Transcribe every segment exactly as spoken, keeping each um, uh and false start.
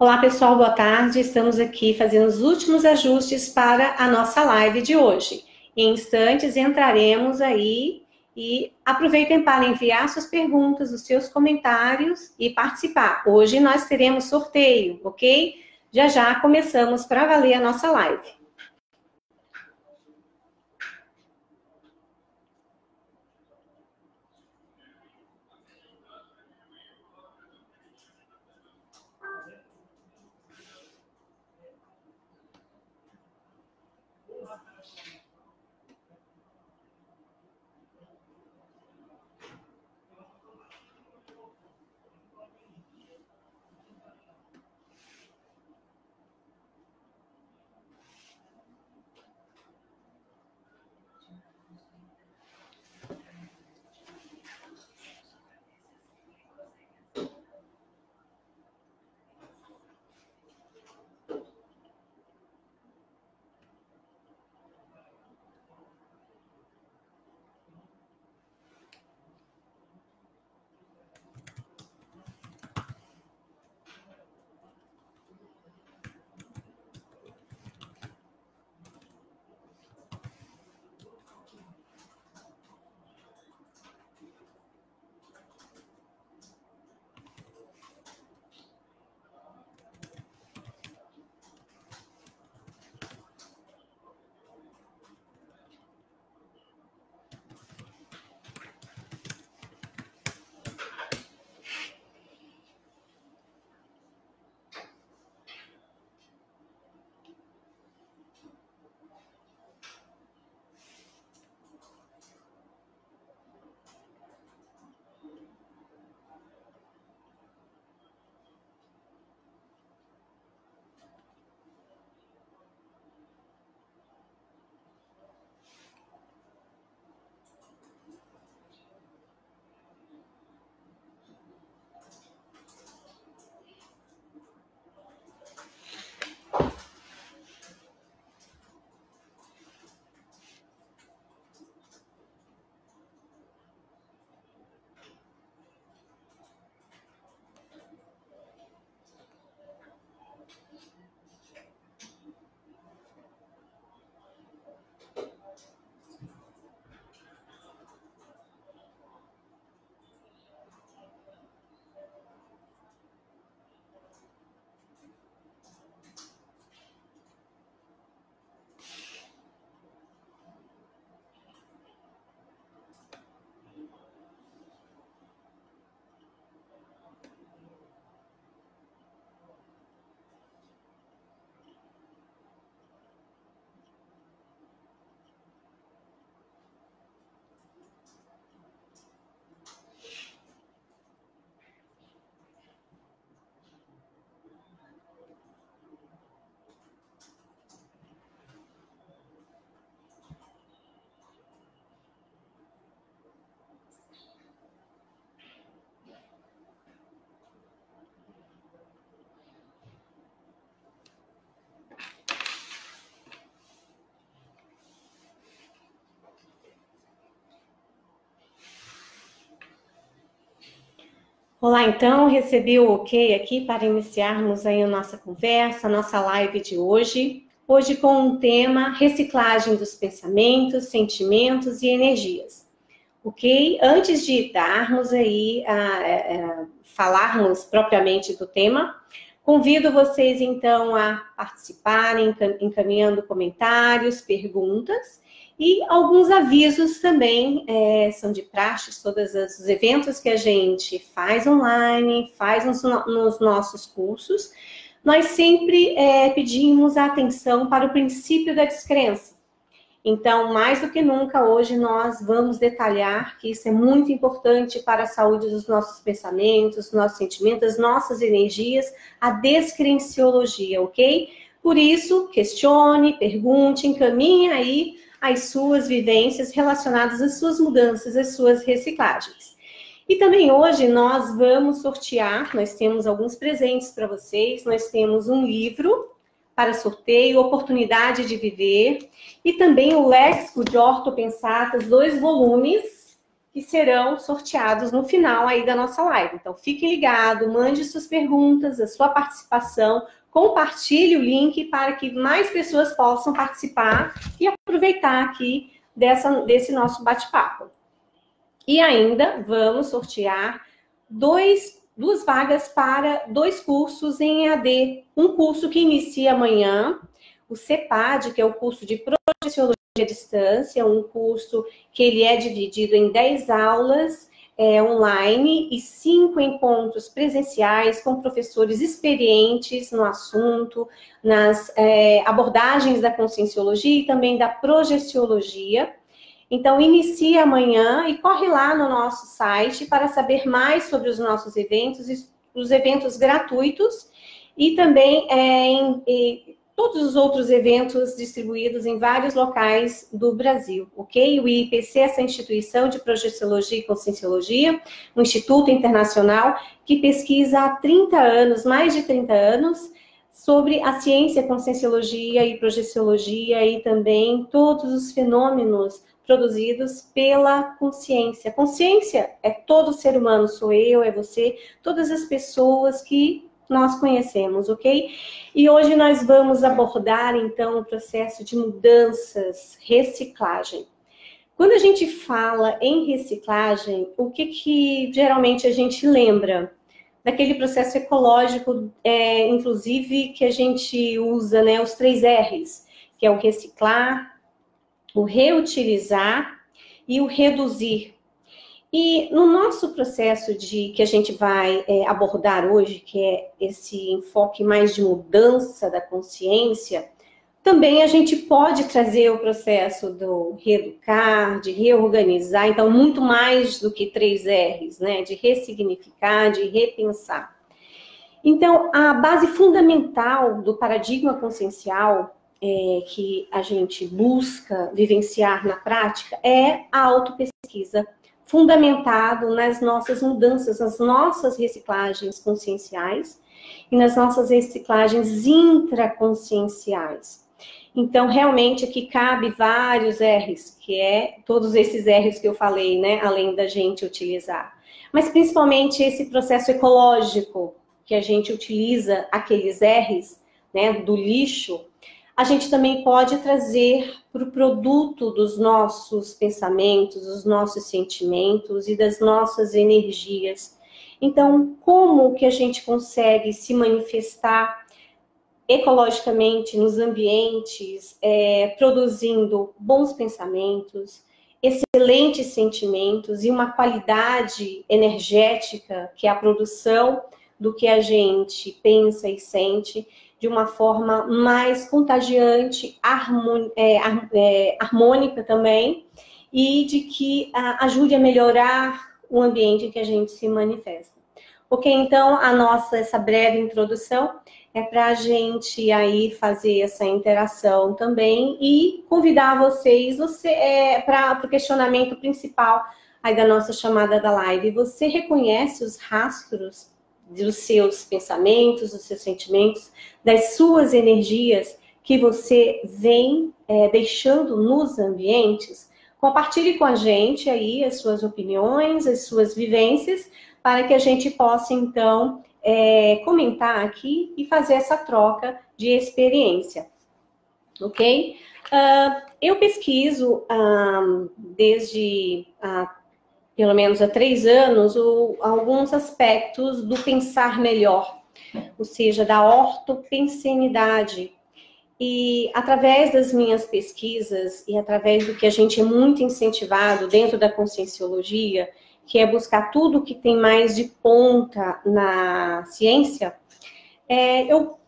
Olá pessoal, boa tarde, estamos aqui fazendo os últimos ajustes para a nossa live de hoje. Em instantes entraremos aí e aproveitem para enviar suas perguntas, os seus comentários e participar. Hoje nós teremos sorteio, ok? Já já começamos para valer a nossa live. Olá, então, recebi o ok aqui para iniciarmos aí a nossa conversa, a nossa live de hoje. Hoje com um tema, reciclagem dos pensamentos, sentimentos e energias. Ok? Antes de darmos aí, a, a, falarmos propriamente do tema, convido vocês, então, a participarem, encaminhando comentários, perguntas. E alguns avisos também, é, são de praxe, todos os eventos que a gente faz online, faz nos, nos nossos cursos, nós sempre é, pedimos atenção para o princípio da descrença. Então, mais do que nunca, hoje nós vamos detalhar que isso é muito importante para a saúde dos nossos pensamentos, nossos sentimentos, nossas energias, a descrenciologia, ok? Por isso, questione, pergunte, encaminhe aí as suas vivências relacionadas às suas mudanças, às suas reciclagens. E também hoje nós vamos sortear, nós temos alguns presentes para vocês, nós temos um livro para sorteio, Oportunidade de Viver, e também o Léxico de Ortopensatas, dois volumes, que serão sorteados no final aí da nossa live. Então, fique ligado, mande suas perguntas, a sua participação, compartilhe o link para que mais pessoas possam participar e aproveitar aqui dessa, desse nosso bate-papo. E ainda vamos sortear dois, duas vagas para dois cursos em E A D. Um curso que inicia amanhã, o CEPAD, que é o curso de Projeciologia à Distância, um curso que ele é dividido em dez aulas é, online e cinco encontros presenciais com professores experientes no assunto, nas é, abordagens da Conscienciologia e também da Projeciologia. Então, inicia amanhã e corre lá no nosso site para saber mais sobre os nossos eventos, os eventos gratuitos e também é, em, em todos os outros eventos distribuídos em vários locais do Brasil, ok? O I I P C é essa instituição de Projeciologia e Conscienciologia, um instituto internacional que pesquisa há trinta anos, mais de trinta anos, sobre a ciência, Conscienciologia e Projeciologia e também todos os fenômenos produzidos pela consciência. Consciência é todo ser humano, sou eu, é você, todas as pessoas que nós conhecemos, ok? E hoje nós vamos abordar, então, o processo de mudanças, reciclagem. Quando a gente fala em reciclagem, o que que geralmente a gente lembra? Daquele processo ecológico, é, inclusive, que a gente usa, né, os três R's, que é o reciclar, o reutilizar e o reduzir. E no nosso processo de que a gente vai é, abordar hoje, que é esse enfoque mais de mudança da consciência, também a gente pode trazer o processo do reeducar, de reorganizar, então muito mais do que três R's, né? De ressignificar, de repensar. Então, a base fundamental do paradigma consciencial É, que a gente busca vivenciar na prática é a autopesquisa, fundamentado nas nossas mudanças, nas nossas reciclagens conscienciais e nas nossas reciclagens intraconscienciais. Então, realmente, aqui cabe vários R's, que é todos esses R's que eu falei, né, além da gente utilizar. Mas, principalmente, esse processo ecológico, que a gente utiliza aqueles R's, né, do lixo, a gente também pode trazer para o produto dos nossos pensamentos, dos nossos sentimentos e das nossas energias. Então, como que a gente consegue se manifestar ecologicamente nos ambientes, é, produzindo bons pensamentos, excelentes sentimentos e uma qualidade energética, que é a produção do que a gente pensa e sente, de uma forma mais contagiante, harmônica também, e de que ajude a melhorar o ambiente em que a gente se manifesta. Ok, então, a nossa, essa breve introdução é para a gente aí fazer essa interação também e convidar vocês você, é, para o questionamento principal aí da nossa chamada da live. Você reconhece os rastros dos seus pensamentos, dos seus sentimentos, das suas energias que você vem é, deixando nos ambientes? Compartilhe com a gente aí as suas opiniões, as suas vivências, para que a gente possa, então, é, comentar aqui e fazer essa troca de experiência, ok? Uh, eu pesquiso uh, desde... Uh, pelo menos há três anos, ou alguns aspectos do pensar melhor, ou seja, da ortopensenidade. E através das minhas pesquisas e através do que a gente é muito incentivado dentro da Conscienciologia, que é buscar tudo que tem mais de ponta na ciência, é, eu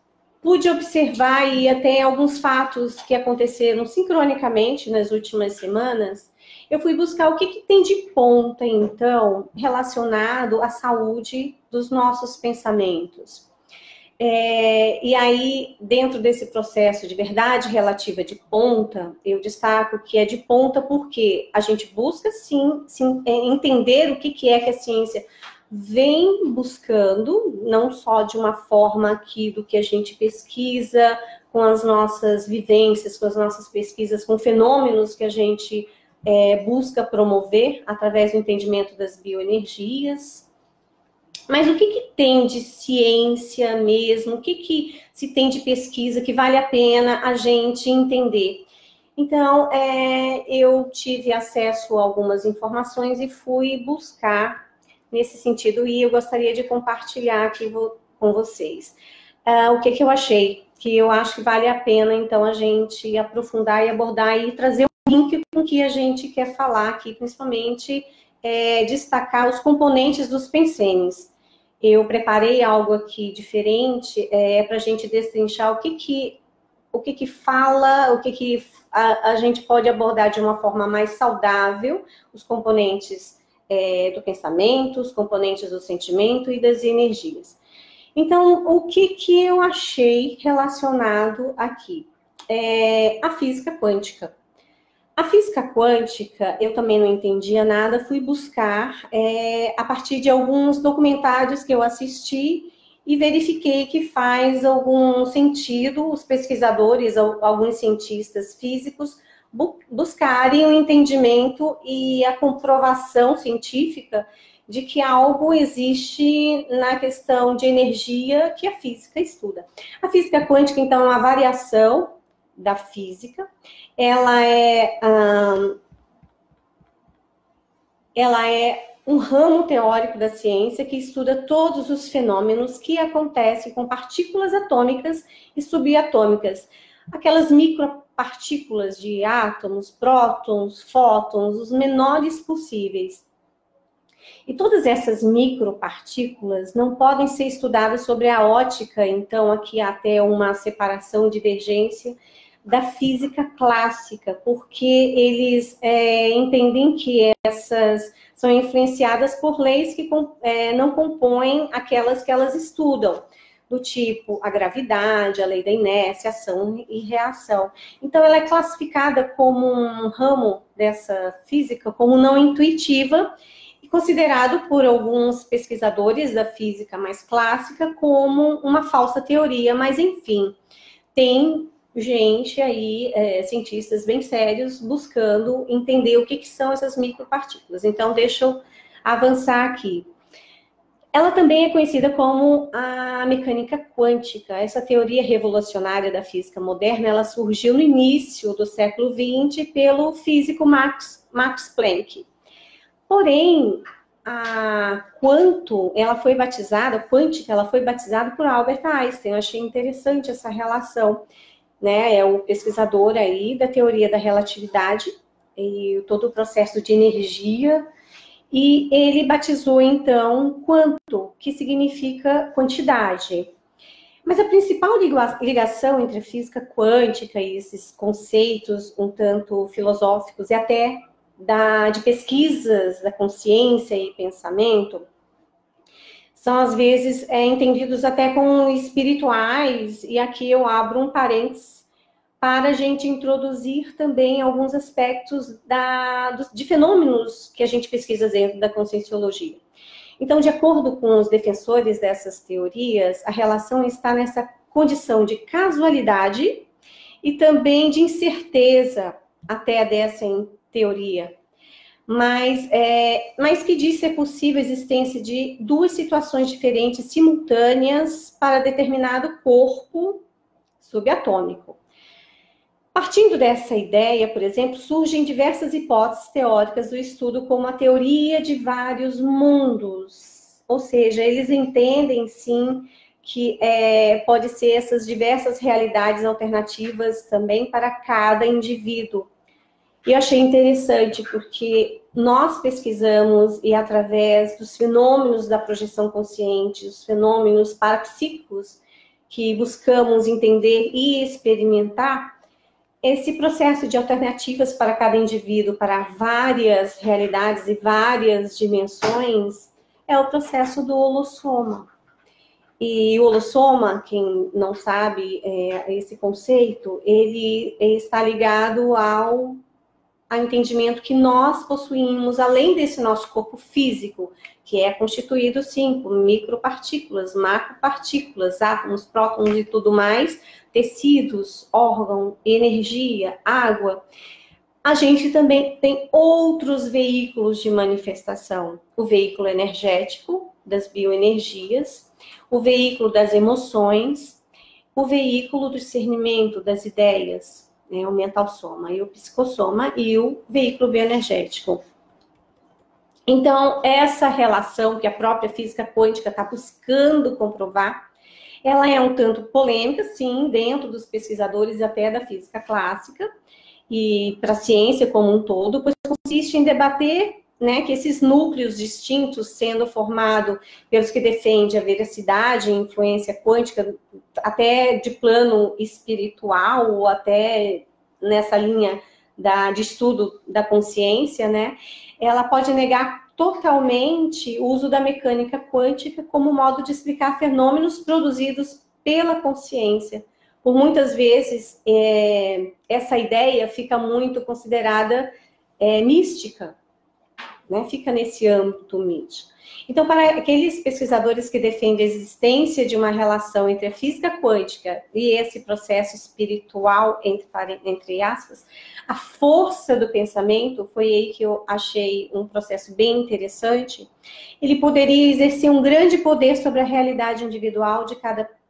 pude observar e até alguns fatos que aconteceram sincronicamente nas últimas semanas. Eu fui buscar o que, que tem de ponta, então, relacionado à saúde dos nossos pensamentos. É, e aí, dentro desse processo de verdade relativa de ponta, eu destaco que é de ponta porque a gente busca, sim, sim entender o que, que é que a ciência vem buscando, não só de uma forma aqui do que a gente pesquisa, com as nossas vivências, com as nossas pesquisas, com fenômenos que a gente é, busca promover através do entendimento das bioenergias. Mas o que, que tem de ciência mesmo? O que, que se tem de pesquisa que vale a pena a gente entender? Então, é, eu tive acesso a algumas informações e fui buscar nesse sentido, e eu gostaria de compartilhar aqui vo, com vocês. Uh, o que, que eu achei, que eu acho que vale a pena, então, a gente aprofundar e abordar e trazer um link com o que a gente quer falar aqui, principalmente é, destacar os componentes dos pensênios. Eu preparei algo aqui diferente é, para a gente destrinchar o que que, o que, que fala, o que, que a, a gente pode abordar de uma forma mais saudável, os componentes é, do pensamento, os componentes do sentimento e das energias. Então, o que, que eu achei relacionado aqui? É, a física quântica. A física quântica, eu também não entendia nada, fui buscar é, a partir de alguns documentários que eu assisti e verifiquei que faz algum sentido os pesquisadores, alguns cientistas físicos, bu- buscarem o entendimento e a comprovação científica de que algo existe na questão de energia que a física estuda. A física quântica, então, é uma variação da física, ela é, hum, ela é um ramo teórico da ciência que estuda todos os fenômenos que acontecem com partículas atômicas e subatômicas, aquelas micropartículas de átomos, prótons, fótons, os menores possíveis. E todas essas micropartículas não podem ser estudadas sobre a ótica, então aqui há até uma separação, divergência da física clássica, porque eles é, entendem que essas são influenciadas por leis que é, não compõem aquelas que elas estudam, do tipo a gravidade, a lei da inércia, ação e reação. Então ela é classificada como um ramo dessa física, como não intuitiva, considerado por alguns pesquisadores da física mais clássica como uma falsa teoria, mas enfim, tem gente aí, é, cientistas bem sérios, buscando entender o que, que são essas micropartículas. Então, deixa eu avançar aqui. Ela também é conhecida como a mecânica quântica. Essa teoria revolucionária da física moderna, ela surgiu no início do século vinte pelo físico Max, Max Planck. Porém, a quanto ela foi batizada, quântica, ela foi batizada por Albert Einstein. Eu achei interessante essa relação, né? É o pesquisador aí da teoria da relatividade e todo o processo de energia. E ele batizou, então, quanto, que significa quantidade. Mas a principal ligação entre a física quântica e esses conceitos um tanto filosóficos e até Da, de pesquisas da consciência e pensamento, são às vezes é, entendidos até como espirituais, e aqui eu abro um parênteses para a gente introduzir também alguns aspectos da, de fenômenos que a gente pesquisa dentro da conscienciologia. Então, de acordo com os defensores dessas teorias, a relação está nessa condição de casualidade e também de incerteza até dessa teoria, mas, é, mas que diz ser possível a existência de duas situações diferentes, simultâneas, para determinado corpo subatômico. Partindo dessa ideia, por exemplo, surgem diversas hipóteses teóricas do estudo, como a teoria de vários mundos, ou seja, eles entendem, sim, que é, pode ser essas diversas realidades alternativas também para cada indivíduo. E eu achei interessante porque nós pesquisamos e através dos fenômenos da projeção consciente, os fenômenos parapsíquicos que buscamos entender e experimentar, esse processo de alternativas para cada indivíduo, para várias realidades e várias dimensões, é o processo do holossoma. E o holossoma, quem não sabe é, esse conceito, ele, ele está ligado ao a entendimento que nós possuímos, além desse nosso corpo físico, que é constituído, sim, por micropartículas, macropartículas, átomos, prótons e tudo mais, tecidos, órgão, energia, água. a gente também tem outros veículos de manifestação. O veículo energético, das bioenergias, o veículo das emoções, o veículo do discernimento das ideias, né, o mental soma e o psicossoma, e o veículo bioenergético. Então, essa relação que a própria física quântica está buscando comprovar, ela é um tanto polêmica, sim, dentro dos pesquisadores até da física clássica, e para a ciência como um todo, pois consiste em debater, né, que esses núcleos distintos sendo formados pelos que defendem a veracidade e influência quântica, até de plano espiritual, ou até nessa linha da, de estudo da consciência, né, ela pode negar totalmente o uso da mecânica quântica como modo de explicar fenômenos produzidos pela consciência. Por muitas vezes, é, essa ideia fica muito considerada é, mística, né? Fica nesse âmbito místico. Então, para aqueles pesquisadores que defendem a existência de uma relação entre a física quântica e esse processo espiritual, entre, entre aspas, a força do pensamento, foi aí que eu achei um processo bem interessante, ele poderia exercer um grande poder sobre a realidade individual de cada pessoa,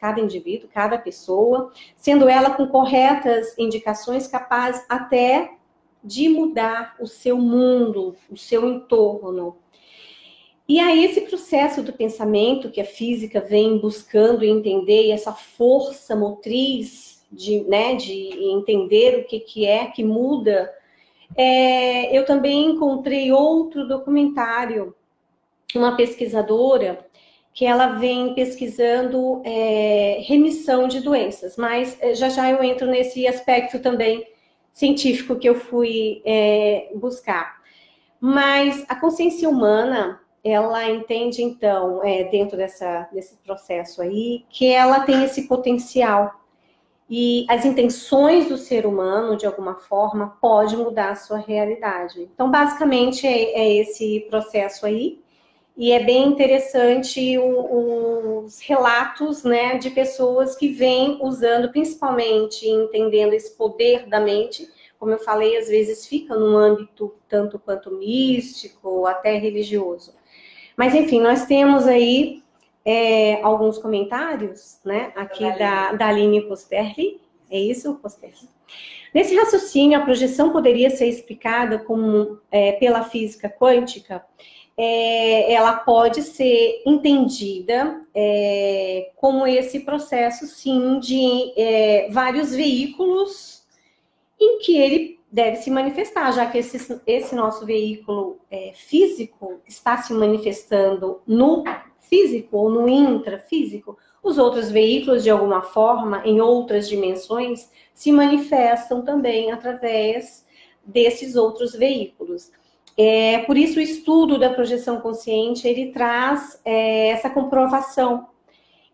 cada indivíduo, cada pessoa, sendo ela com corretas indicações capaz até de mudar o seu mundo, o seu entorno. E aí esse processo do pensamento que a física vem buscando entender, e essa força motriz de, né, de entender o que, que é que muda, é, eu também encontrei outro documentário, uma pesquisadora, que ela vem pesquisando é, remissão de doenças, mas já já eu entro nesse aspecto também científico que eu fui é, buscar. Mas a consciência humana, ela entende, então, é, dentro dessa, desse processo aí, que ela tem esse potencial. E as intenções do ser humano, de alguma forma, pode mudar a sua realidade. Então, basicamente, é, é esse processo aí. E é bem interessante os relatos, né, de pessoas que vêm usando, principalmente entendendo esse poder da mente, como eu falei, às vezes fica num âmbito tanto quanto místico, até religioso. Mas, enfim, nós temos aí é, alguns comentários, né, aqui da, da Aline Posterli. É isso, Posterli? Nesse raciocínio, a projeção poderia ser explicada como, é, pela física quântica. É, ela pode ser entendida é, como esse processo, sim, de é, vários veículos em que ele deve se manifestar, já que esse, esse nosso veículo é, físico está se manifestando no físico ou no intrafísico, os outros veículos, de alguma forma, em outras dimensões, se manifestam também através desses outros veículos. É, por isso, o estudo da projeção consciente, ele traz é, essa comprovação.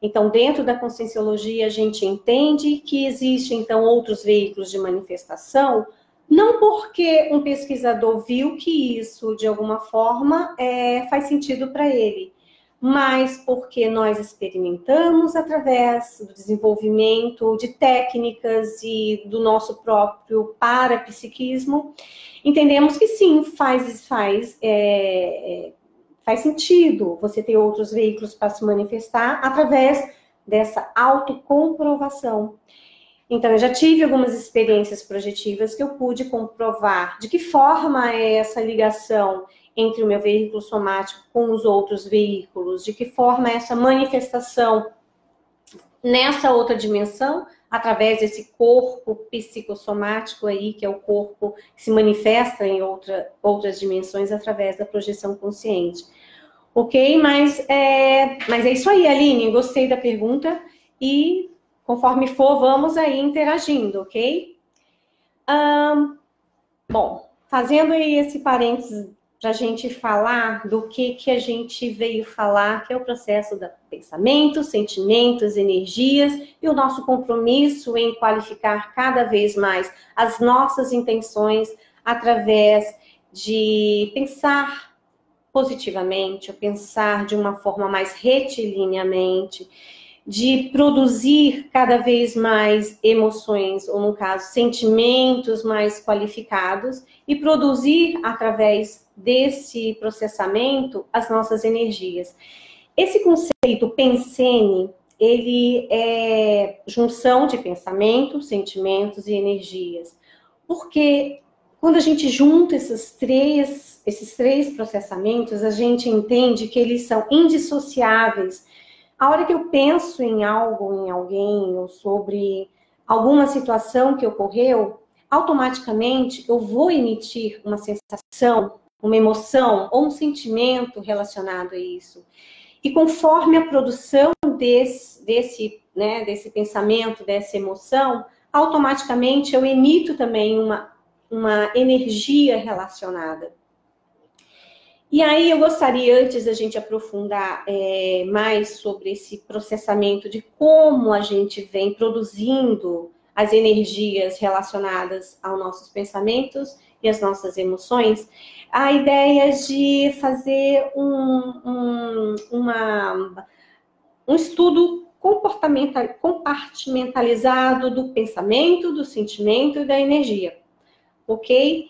Então, dentro da conscienciologia, a gente entende que existem, então, outros veículos de manifestação, não porque um pesquisador viu que isso, de alguma forma, é, faz sentido para ele, mas porque nós experimentamos através do desenvolvimento de técnicas e do nosso próprio parapsiquismo, entendemos que sim, faz, faz, é, faz sentido você ter outros veículos para se manifestar através dessa autocomprovação. Então, eu já tive algumas experiências projetivas que eu pude comprovar de que forma é essa ligação entre o meu veículo somático com os outros veículos, de que forma é essa manifestação nessa outra dimensão, através desse corpo psicossomático aí, que é o corpo que se manifesta em outra, outras dimensões através da projeção consciente. Ok? Mas é, mas é isso aí, Aline. Gostei da pergunta e, conforme for, vamos aí interagindo, ok? Um, bom, fazendo aí esse parênteses para a gente falar do que, que a gente veio falar, que é o processo do pensamento, sentimentos, energias, e o nosso compromisso em qualificar cada vez mais as nossas intenções através de pensar positivamente, ou pensar de uma forma mais retilineamente, de produzir cada vez mais emoções, ou no caso, sentimentos mais qualificados, e produzir, através desse processamento, as nossas energias. Esse conceito pensene, ele é junção de pensamentos, sentimentos e energias. Porque quando a gente junta esses três, esses três processamentos, a gente entende que eles são indissociáveis. A hora que eu penso em algo, em alguém, ou sobre alguma situação que ocorreu, automaticamente eu vou emitir uma sensação, uma emoção ou um sentimento relacionado a isso. E conforme a produção desse, desse, né, desse pensamento, dessa emoção, automaticamente eu emito também uma, uma energia relacionada. E aí eu gostaria, antes da gente aprofundar é, mais sobre esse processamento de como a gente vem produzindo as energias relacionadas aos nossos pensamentos e às nossas emoções, a ideia de fazer um, um, uma, um estudo compartimentalizado do pensamento, do sentimento e da energia, ok?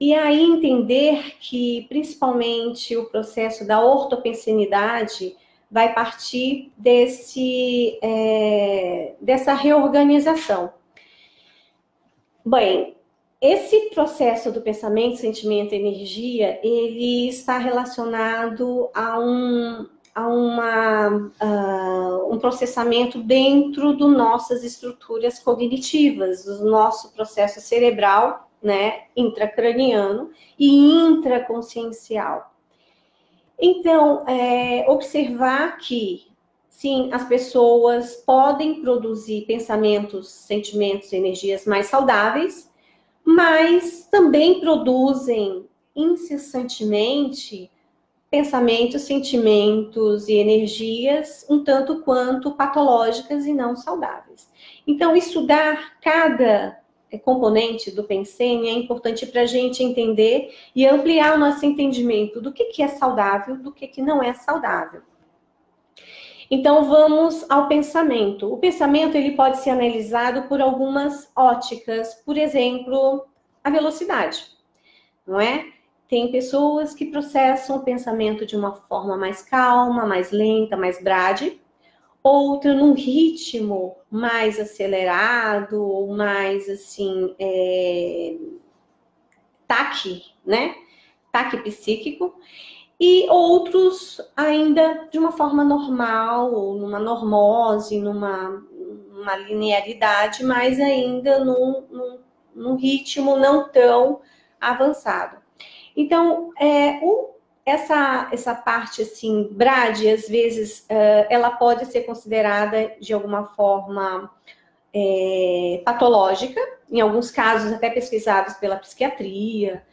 E aí entender que, principalmente, o processo da ortopensenidade vai partir desse, é, dessa reorganização. Bem, esse processo do pensamento, sentimento e energia, ele está relacionado a um, a uma, uh, um processamento dentro das nossas estruturas cognitivas, do nosso processo cerebral, né, intracraniano e intraconsciencial. Então, é, observar que, sim, as pessoas podem produzir pensamentos, sentimentos e energias mais saudáveis, mas também produzem incessantemente pensamentos, sentimentos e energias um tanto quanto patológicas e não saudáveis. Então, estudar cada componente do pensene é importante para a gente entender e ampliar o nosso entendimento do que, que é saudável, do que, que não é saudável. Então, vamos ao pensamento. O pensamento ele pode ser analisado por algumas óticas, por exemplo, a velocidade, não é? Tem pessoas que processam o pensamento de uma forma mais calma, mais lenta, mais brade, outra num ritmo mais acelerado, ou mais, assim, é... taque, né? Taque psíquico. E outros ainda de uma forma normal, ou numa normose, numa uma linearidade, mas ainda num, num, num ritmo não tão avançado. Então, é, o Essa, essa parte, assim, brade, às vezes, ela pode ser considerada de alguma forma é, patológica, em alguns casos até pesquisados pela psiquiatria.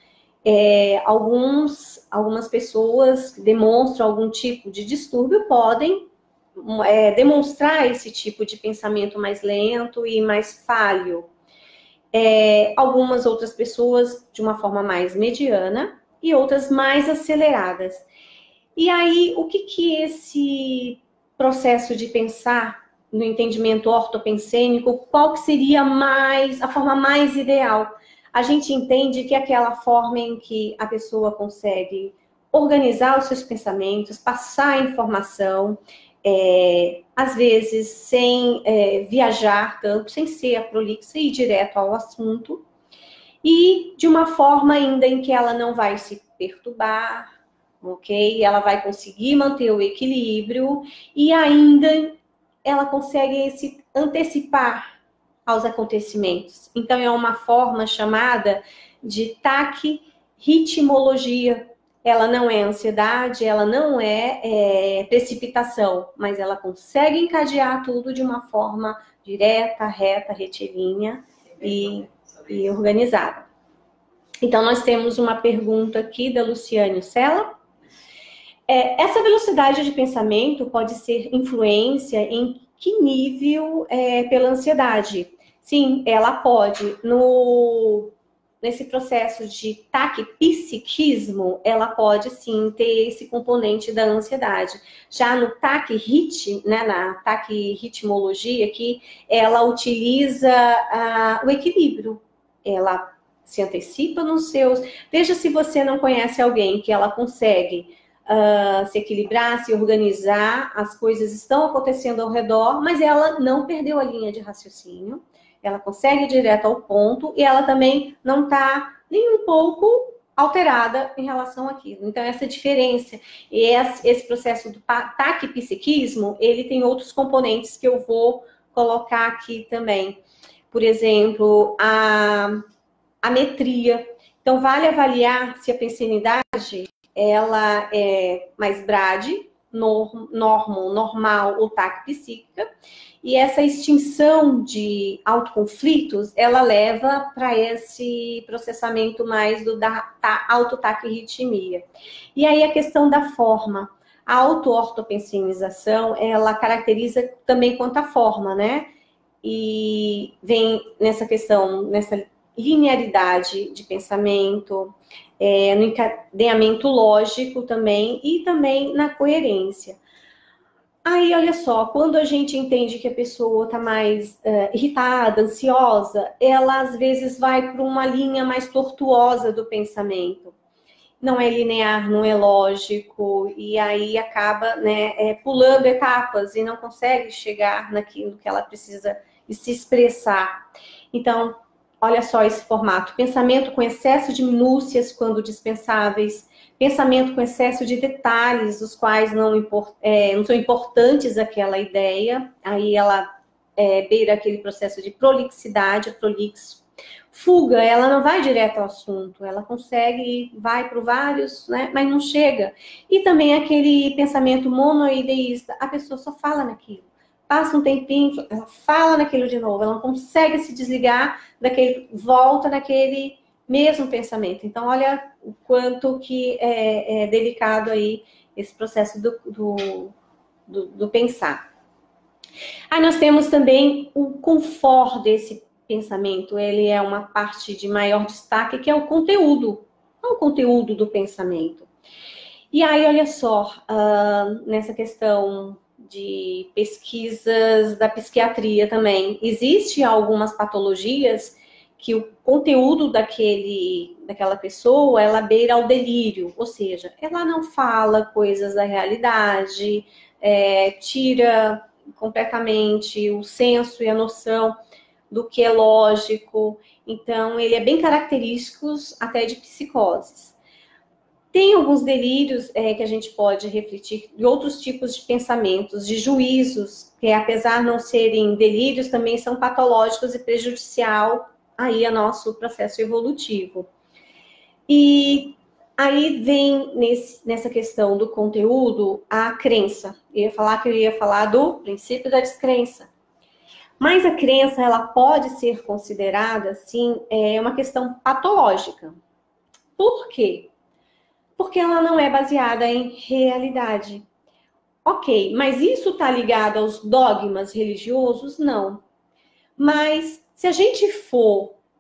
É, alguns, algumas pessoas que demonstram algum tipo de distúrbio podem é, demonstrar esse tipo de pensamento mais lento e mais falho. É, algumas outras pessoas de uma forma mais mediana e outras mais aceleradas. E aí, o que que esse processo de pensar no entendimento ortopensênico, qual que seria mais, a forma mais ideal? A gente entende que é aquela forma em que a pessoa consegue organizar os seus pensamentos, passar a informação, é, às vezes sem é, viajar tanto, sem ser a prolixa e ir direto ao assunto, e de uma forma ainda em que ela não vai se perturbar, ok? Ela vai conseguir manter o equilíbrio e ainda ela consegue se antecipar aos acontecimentos. Então, é uma forma chamada de taque-ritmologia. Ela não é ansiedade, ela não é, é precipitação, mas ela consegue encadear tudo de uma forma direta, reta, retilínea e... e organizada. Então, nós temos uma pergunta aqui da Luciane Sela. É, essa velocidade de pensamento pode ser influência em que nível é, pela ansiedade? Sim, ela pode. No, nesse processo de ataque psiquismo, ela pode sim ter esse componente da ansiedade. Já no ataque rit, né, na ataque ritmologia, que ela utiliza uh, o equilíbrio. Ela se antecipa nos seus... Veja se você não conhece alguém que ela consegue uh, se equilibrar, se organizar, as coisas estão acontecendo ao redor, mas ela não perdeu a linha de raciocínio. Ela consegue ir direto ao ponto e ela também não está nem um pouco alterada em relação àquilo. Então, essa diferença e esse processo do ataque psiquismo, ele tem outros componentes que eu vou colocar aqui também. Por exemplo, a, a metria. Então, vale avaliar se a pensinidade ela é mais brade, normal, normal ou ataque psíquica. E essa extinção de autoconflitos, ela leva para esse processamento mais do da, da autotaque e ritmia. E aí a questão da forma. A auto-ortopensinização, ela caracteriza também quanto à forma, né? E vem nessa questão, nessa linearidade de pensamento, é, no encadeamento lógico também e também na coerência. Aí, olha só, quando a gente entende que a pessoa está mais uh, irritada, ansiosa, ela às vezes vai para uma linha mais tortuosa do pensamento. Não é linear, não é lógico, e aí acaba, né, é, pulando etapas e não consegue chegar naquilo que ela precisa e se expressar. Então, olha só esse formato. Pensamento com excesso de minúcias quando dispensáveis. Pensamento com excesso de detalhes, os quais não, import, é, não são importantes àquela ideia. Aí ela é, beira aquele processo de prolixidade, prolixo. Fuga, ela não vai direto ao assunto. Ela consegue, vai para vários, né, mas não chega. E também aquele pensamento monoideísta. A pessoa só fala naquilo. Passa um tempinho, ela fala naquilo de novo. Ela não consegue se desligar daquele, volta naquele... mesmo pensamento. Então, olha o quanto que é, é delicado aí esse processo do, do, do, do pensar. Aí nós temos também o confort desse pensamento. Ele é uma parte de maior destaque, que é o conteúdo. É o conteúdo do pensamento. E aí, olha só, uh, nessa questão... de pesquisas da psiquiatria também. Existem algumas patologias... que o conteúdo daquele, daquela pessoa, ela beira ao delírio. Ou seja, ela não fala coisas da realidade, é, tira completamente o senso e a noção do que é lógico. Então, ele é bem característico até de psicoses. Tem alguns delírios é, que a gente pode refletir, de outros tipos de pensamentos, de juízos, que apesar de não serem delírios, também são patológicos e prejudicial aí é nosso processo evolutivo. E aí vem nesse, nessa questão do conteúdo a crença. Eu ia falar que eu ia falar do princípio da descrença. Mas a crença, ela pode ser considerada, sim, é uma questão patológica. Por quê? Porque ela não é baseada em realidade. Ok, mas isso está ligado aos dogmas religiosos? Não. Mas... se a gente for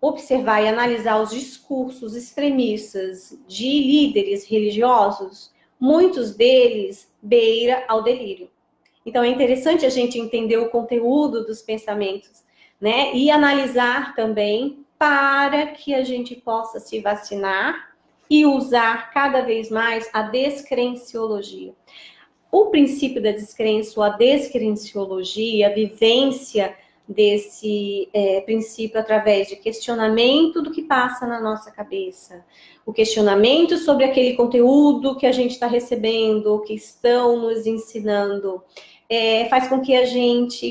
observar e analisar os discursos extremistas de líderes religiosos, muitos deles beira ao delírio. Então, é interessante a gente entender o conteúdo dos pensamentos, né? E analisar também para que a gente possa se vacinar e usar cada vez mais a descrenciologia. O princípio da descrença, a descrenciologia, a vivência... desse é, princípio através de questionamento do que passa na nossa cabeça. O questionamento sobre aquele conteúdo que a gente está recebendo, que estão nos ensinando, é, faz com que a gente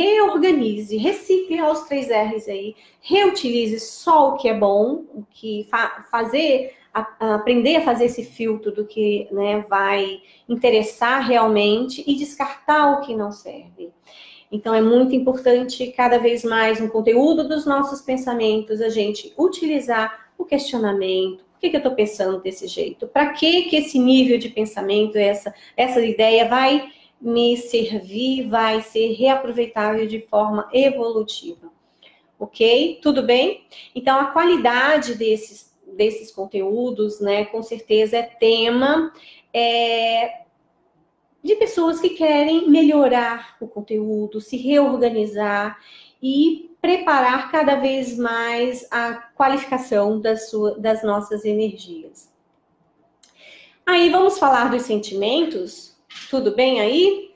reorganize, recicle os três R's aí, reutilize só o que é bom, o que fa fazer, a, a aprender a fazer esse filtro do que, né, vai interessar realmente e descartar o que não serve. Então, é muito importante, cada vez mais, no conteúdo dos nossos pensamentos, a gente utilizar o questionamento. Por que, que eu estou pensando desse jeito? Para que, que esse nível de pensamento, essa, essa ideia vai me servir, vai ser reaproveitável de forma evolutiva? ok? Tudo bem? Então, a qualidade desses, desses conteúdos, né, com certeza é tema é, de pessoas que querem melhorar o conteúdo, se reorganizar e preparar cada vez mais a qualificação das, sua, das nossas energias. Aí vamos falar dos sentimentos, tudo bem aí?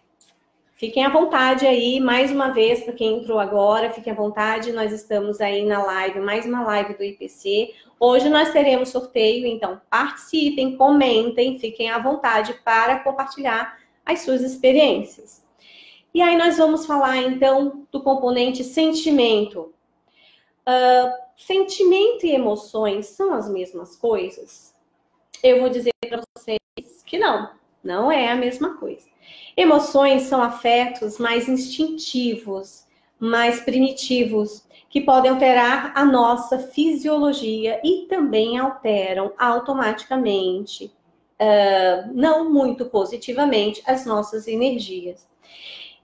Fiquem à vontade aí, mais uma vez, para quem entrou agora, fiquem à vontade, nós estamos aí na live, mais uma live do I P C. Hoje nós teremos sorteio, então participem, comentem, fiquem à vontade para compartilhar as suas experiências. E aí nós vamos falar, então, do componente sentimento. Uh, sentimento e emoções são as mesmas coisas? Eu vou dizer para vocês que não, não é a mesma coisa. Emoções são afetos mais instintivos, mais primitivos, que podem alterar a nossa fisiologia e também alteram automaticamente, uh, não muito positivamente, as nossas energias.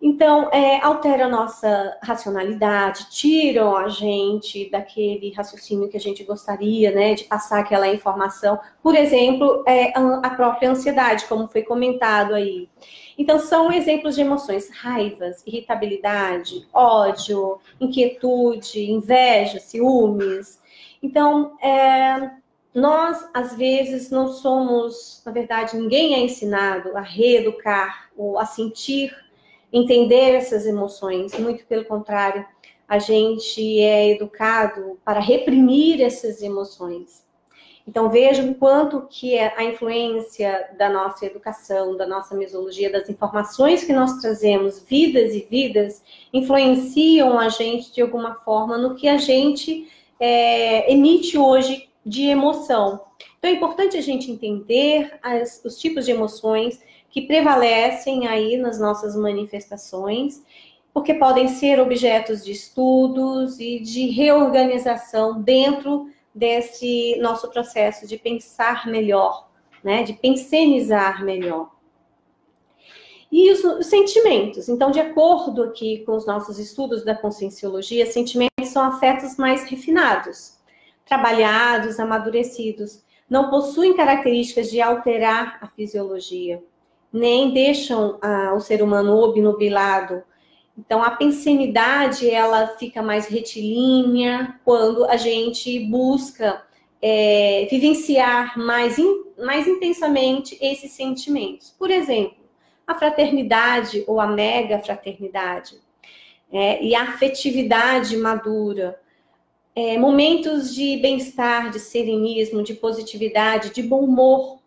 Então, é, altera a nossa racionalidade, tiram a gente daquele raciocínio que a gente gostaria, né, de passar aquela informação. Por exemplo, é, a própria ansiedade, como foi comentado aí. Então, são exemplos de emoções, raivas, irritabilidade, ódio, inquietude, inveja, ciúmes. Então, é, nós, às vezes, não somos, na verdade, ninguém é ensinado a reeducar ou a sentir, entender essas emoções, muito pelo contrário, a gente é educado para reprimir essas emoções. Então vejam o quanto que a influência da nossa educação, da nossa mesologia, das informações que nós trazemos, vidas e vidas, influenciam a gente de alguma forma no que a gente é, emite hoje de emoção. Então é importante a gente entender as, os tipos de emoções que prevalecem aí nas nossas manifestações, porque podem ser objetos de estudos e de reorganização dentro desse nosso processo de pensar melhor, né? De pensenizar melhor. E os, os sentimentos. Então, de acordo aqui com os nossos estudos da Conscienciologia, sentimentos são afetos mais refinados, trabalhados, amadurecidos. Não possuem características de alterar a fisiologia, nem deixam ah, o ser humano obnubilado. Então, a pensenidade, ela fica mais retilínea quando a gente busca é, vivenciar mais, in, mais intensamente esses sentimentos. Por exemplo, a fraternidade ou a mega fraternidade é, e a afetividade madura. É, momentos de bem-estar, de serenismo, de positividade, de bom humor.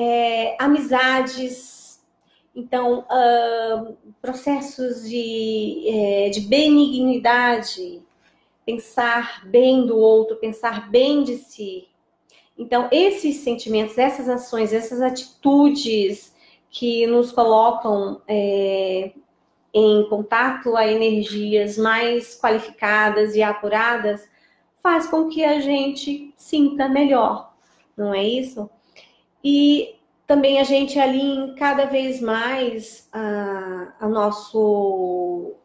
É, amizades, então, uh, processos de, é, de benignidade, pensar bem do outro, pensar bem de si. Então, esses sentimentos, essas ações, essas atitudes que nos colocam é, em contato a energias mais qualificadas e apuradas, faz com que a gente sinta melhor, não é isso? E também a gente alinha cada vez mais a, a nosso, o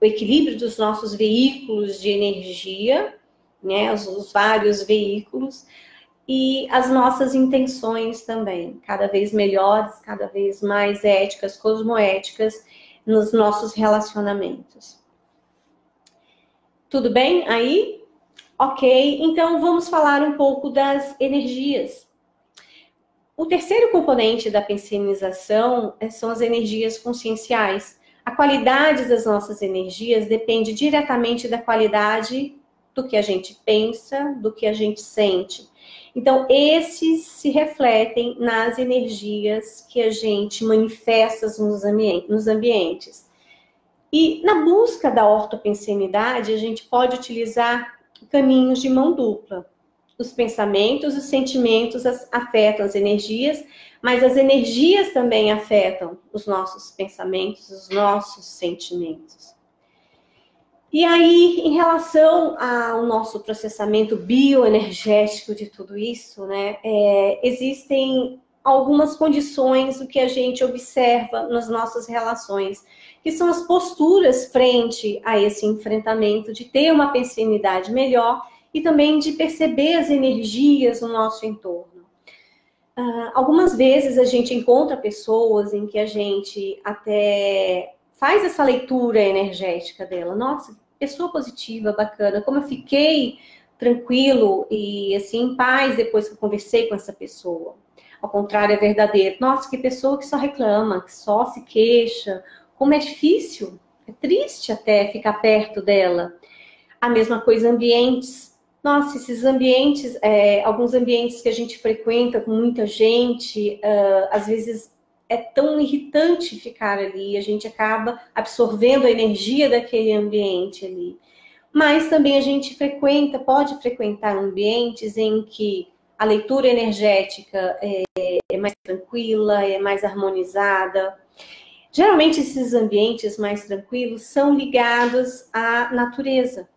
equilíbrio dos nossos veículos de energia, né, os, os vários veículos, e as nossas intenções também, cada vez melhores, cada vez mais éticas, cosmoéticas, nos nossos relacionamentos. Tudo bem aí? Ok, então vamos falar um pouco das energias. O terceiro componente da pensenização são as energias conscienciais. A qualidade das nossas energias depende diretamente da qualidade do que a gente pensa, do que a gente sente. Então, esses se refletem nas energias que a gente manifesta nos, ambi- nos ambientes. E na busca da ortopensenidade, a gente pode utilizar caminhos de mão dupla. Os pensamentos, os sentimentos afetam as energias, mas as energias também afetam os nossos pensamentos, os nossos sentimentos. E aí, em relação ao nosso processamento bioenergético de tudo isso, né, é, existem algumas condições do que a gente observa nas nossas relações, que são as posturas frente a esse enfrentamento, de ter uma pensanidade melhor e também de perceber as energias no nosso entorno. Uh, algumas vezes a gente encontra pessoas em que a gente até faz essa leitura energética dela. Nossa, pessoa positiva, bacana, como eu fiquei tranquilo e assim em paz depois que eu conversei com essa pessoa. Ao contrário, é verdadeiro. Nossa, que pessoa que só reclama, que só se queixa. Como é difícil, é triste até ficar perto dela. A mesma coisa ambientes. Nossa, esses ambientes, é, alguns ambientes que a gente frequenta com muita gente, uh, às vezes é tão irritante ficar ali, a gente acaba absorvendo a energia daquele ambiente ali. Mas também a gente frequenta, pode frequentar ambientes em que a leitura energética é, é mais tranquila, é mais harmonizada. Geralmente esses ambientes mais tranquilos são ligados à natureza,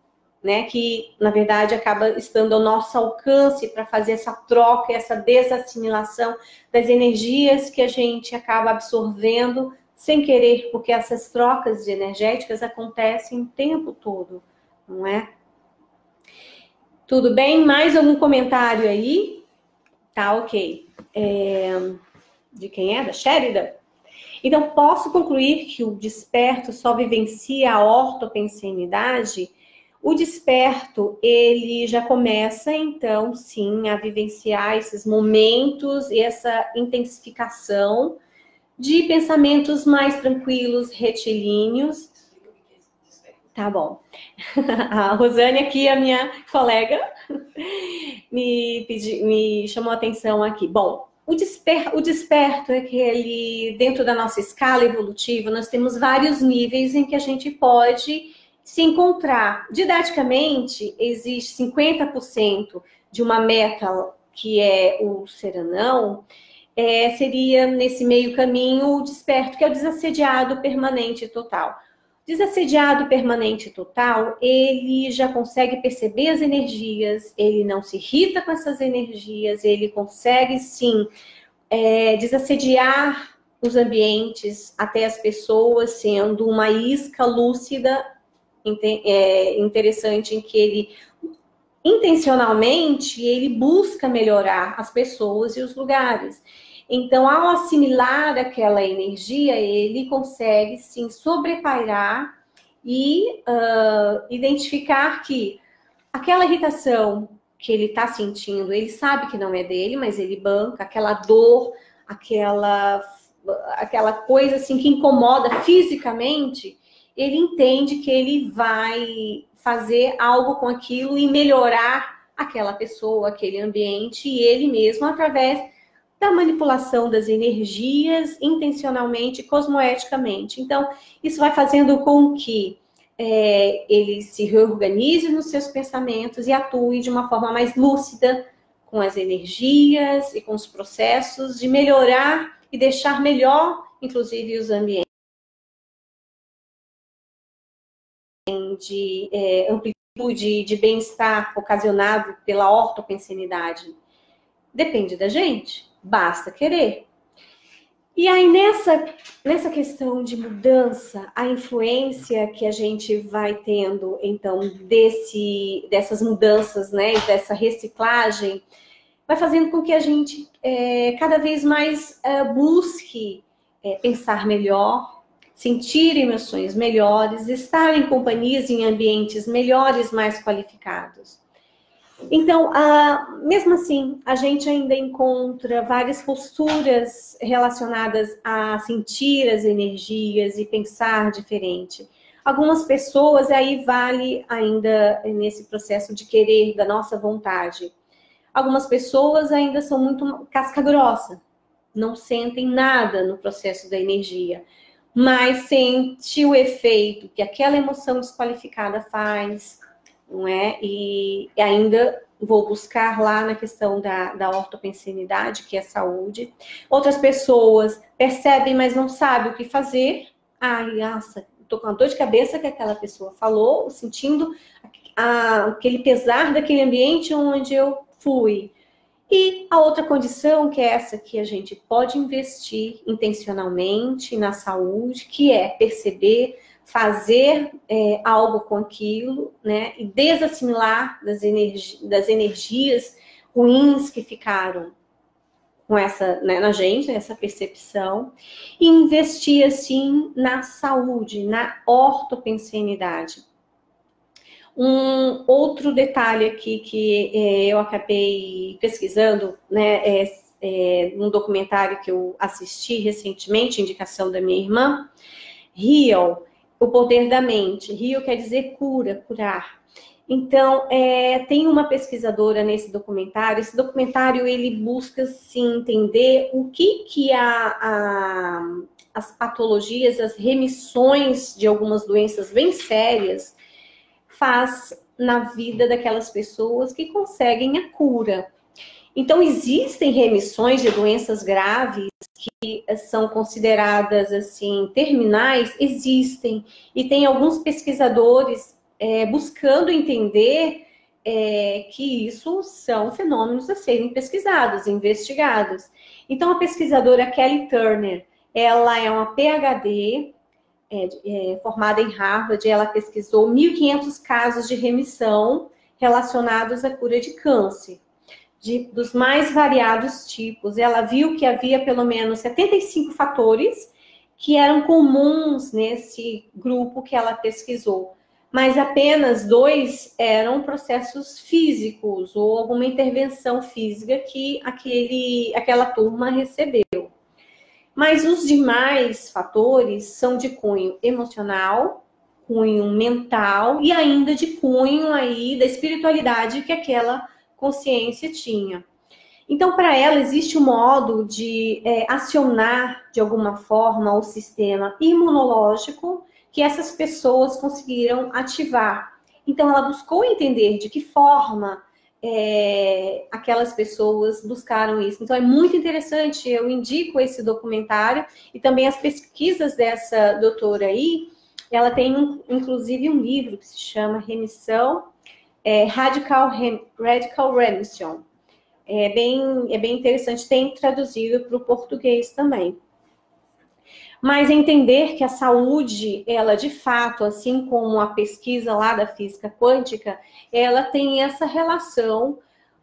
né? Que, na verdade, acaba estando ao nosso alcance para fazer essa troca, essa desassimilação das energias que a gente acaba absorvendo sem querer, porque essas trocas energéticas acontecem o tempo todo, não é? Tudo bem? Mais algum comentário aí? Tá, ok. É... De quem é? Da Sherida? Então, posso concluir que o desperto só vivencia a ortopensenidade? O desperto, ele já começa, então, sim, a vivenciar esses momentos e essa intensificação de pensamentos mais tranquilos, retilíneos. Tá bom. A Rosane aqui, a minha colega, me, pedi, me chamou a atenção aqui. Bom, o, desper, o desperto é que ele, dentro da nossa escala evolutiva, nós temos vários níveis em que a gente pode se encontrar. Didaticamente, existe cinquenta por cento de uma meta que é o serenão, é, seria nesse meio caminho o desperto, que é o desassediado permanente total. Desassediado permanente total, ele já consegue perceber as energias, ele não se irrita com essas energias, ele consegue sim é, desassediar os ambientes, até as pessoas, sendo uma isca lúcida, é, interessante, em que ele intencionalmente ele busca melhorar as pessoas e os lugares. Então, ao assimilar aquela energia, ele consegue, sim, sobrepairar e uh, identificar que aquela irritação que ele está sentindo, ele sabe que não é dele, mas ele banca, aquela dor, aquela, aquela coisa assim que incomoda fisicamente, ele entende que ele vai fazer algo com aquilo e melhorar aquela pessoa, aquele ambiente, e ele mesmo através da manipulação das energias intencionalmente, cosmoeticamente. Então, isso vai fazendo com que é, ele se reorganize nos seus pensamentos e atue de uma forma mais lúcida com as energias e com os processos de melhorar e deixar melhor, inclusive, os ambientes. De é, amplitude de bem-estar ocasionado pela ortopensenidade. Depende da gente. Basta querer. E aí, nessa, nessa questão de mudança, a influência que a gente vai tendo, então, desse, dessas mudanças, né, dessa reciclagem, vai fazendo com que a gente é, cada vez mais é, busque é, pensar melhor, sentir emoções melhores, estar em companhias, em ambientes melhores, mais qualificados. Então, ah, mesmo assim, a gente ainda encontra várias posturas relacionadas a sentir as energias e pensar diferente. Algumas pessoas, aí vale ainda nesse processo de querer, da nossa vontade. Algumas pessoas ainda são muito casca grossa, não sentem nada no processo da energia, mas sente o efeito que aquela emoção desqualificada faz, não é? E ainda vou buscar lá na questão da, da ortopensenidade, que é saúde. Outras pessoas percebem, mas não sabem o que fazer. Ai, nossa, tô com a dor de cabeça que aquela pessoa falou, sentindo a, a, aquele pesar daquele ambiente onde eu fui. E a outra condição, que é essa que a gente pode investir intencionalmente na saúde, que é perceber, fazer é, algo com aquilo, né? E desassimilar das, energi das energias ruins que ficaram com essa, né, na gente, essa percepção, e investir, assim, na saúde, na ortopensenidade. Um outro detalhe aqui que é, eu acabei pesquisando, né, é, é um documentário que eu assisti recentemente, indicação da minha irmã, Heal, o poder da mente. Heal quer dizer cura, curar. Então, é, tem uma pesquisadora nesse documentário. Esse documentário, ele busca, sim, entender o que que a, a, as patologias, as remissões de algumas doenças bem sérias faz na vida daquelas pessoas que conseguem a cura. Então, existem remissões de doenças graves que são consideradas, assim, terminais, existem. E tem alguns pesquisadores É, buscando entender é, que isso são fenômenos a serem pesquisados, investigados. Então, a pesquisadora Kelly Turner, ela é uma PhD é, é, formada em Harvard, ela pesquisou mil e quinhentos casos de remissão relacionados à cura de câncer, de, dos mais variados tipos. Ela viu que havia pelo menos setenta e cinco fatores que eram comuns nesse grupo que ela pesquisou, mas apenas dois eram processos físicos ou alguma intervenção física que aquele, aquela turma recebeu. Mas os demais fatores são de cunho emocional, cunho mental e ainda de cunho aí da espiritualidade que aquela consciência tinha. Então, para ela, existe um modo de é, acionar de alguma forma o sistema imunológico que essas pessoas conseguiram ativar. Então, ela buscou entender de que forma é, aquelas pessoas buscaram isso. Então, é muito interessante, eu indico esse documentário, e também as pesquisas dessa doutora aí. Ela tem, inclusive, um livro que se chama Remissão, é, Radical, Rem, Radical Remission. É bem, é bem interessante, tem traduzido para o português também. Mas entender que a saúde, ela de fato, assim como a pesquisa lá da física quântica, ela tem essa relação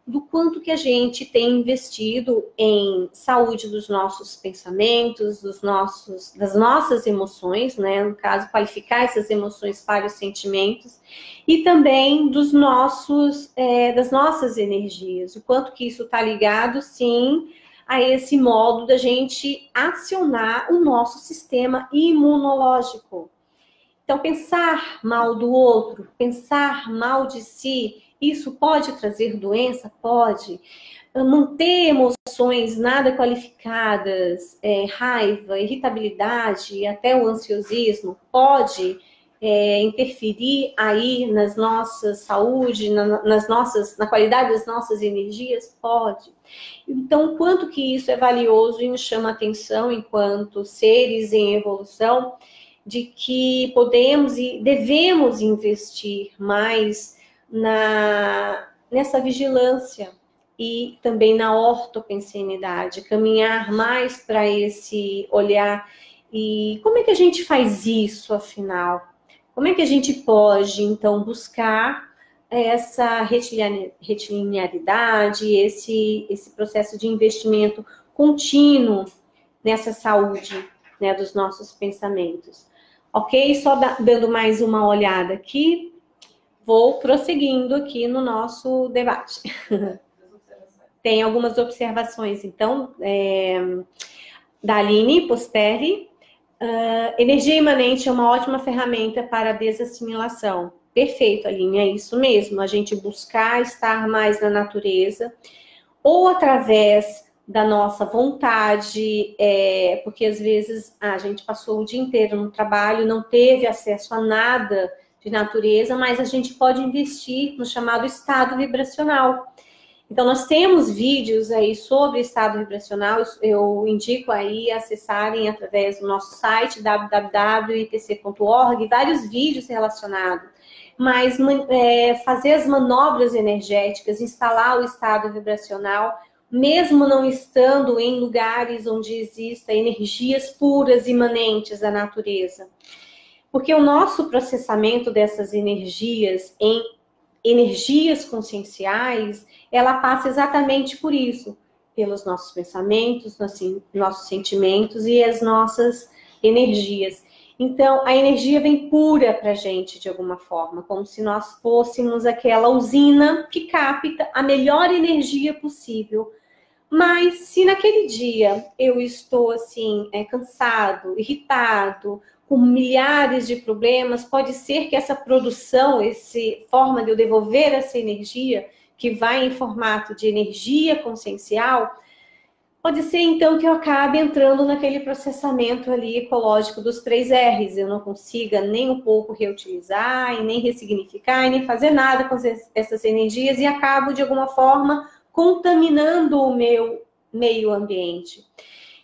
do quanto que a gente tem investido em saúde dos nossos pensamentos, dos nossos, das nossas emoções, né? No caso, qualificar essas emoções para os sentimentos, e também dos nossos, é, das nossas energias, o quanto que isso está ligado, sim, a esse modo da gente acionar o nosso sistema imunológico. Então, pensar mal do outro, pensar mal de si, isso pode trazer doença? Pode. Manter emoções nada qualificadas, é, raiva, irritabilidade e até o ansiosismo, pode é, interferir aí nas nossas saúde, na, nas nossas, na qualidade das nossas energias? Pode. Então, quanto que isso é valioso e nos chama a atenção enquanto seres em evolução, de que podemos e devemos investir mais na, nessa vigilância e também na ortopensenidade, caminhar mais para esse olhar. E como é que a gente faz isso, afinal? Como é que a gente pode, então, buscar essa retilinearidade, esse, esse processo de investimento contínuo nessa saúde, né, dos nossos pensamentos? Ok? Só da, dando mais uma olhada aqui, vou prosseguindo aqui no nosso debate. Tem algumas observações, então, é, da Aline Posterli. Uh, energia imanente é uma ótima ferramenta para a desassimilação. Perfeito, Aline, é isso mesmo. A gente buscar estar mais na natureza, ou através da nossa vontade, é, porque às vezes ah, a gente passou o dia inteiro no trabalho, não teve acesso a nada de natureza, mas a gente pode investir no chamado estado vibracional. Então, nós temos vídeos aí sobre estado vibracional, eu indico aí acessarem através do nosso site, w w w ponto i p c ponto org, vários vídeos relacionados. Mas é, fazer as manobras energéticas, instalar o estado vibracional, mesmo não estando em lugares onde existam energias puras imanentes da natureza. Porque o nosso processamento dessas energias em energias conscienciais, ela passa exatamente por isso, pelos nossos pensamentos, nossos sentimentos e as nossas energias. Então, a energia vem pura para a gente, de alguma forma, como se nós fôssemos aquela usina que capta a melhor energia possível. Mas, se naquele dia eu estou, assim, é, cansado, irritado, com milhares de problemas, pode ser que essa produção, essa forma de eu devolver essa energia, que vai em formato de energia consciencial, pode ser, então, que eu acabe entrando naquele processamento ali ecológico dos três R's. Eu não consiga nem um pouco reutilizar, e nem ressignificar, e nem fazer nada com essas energias e acabo, de alguma forma, contaminando o meu meio ambiente.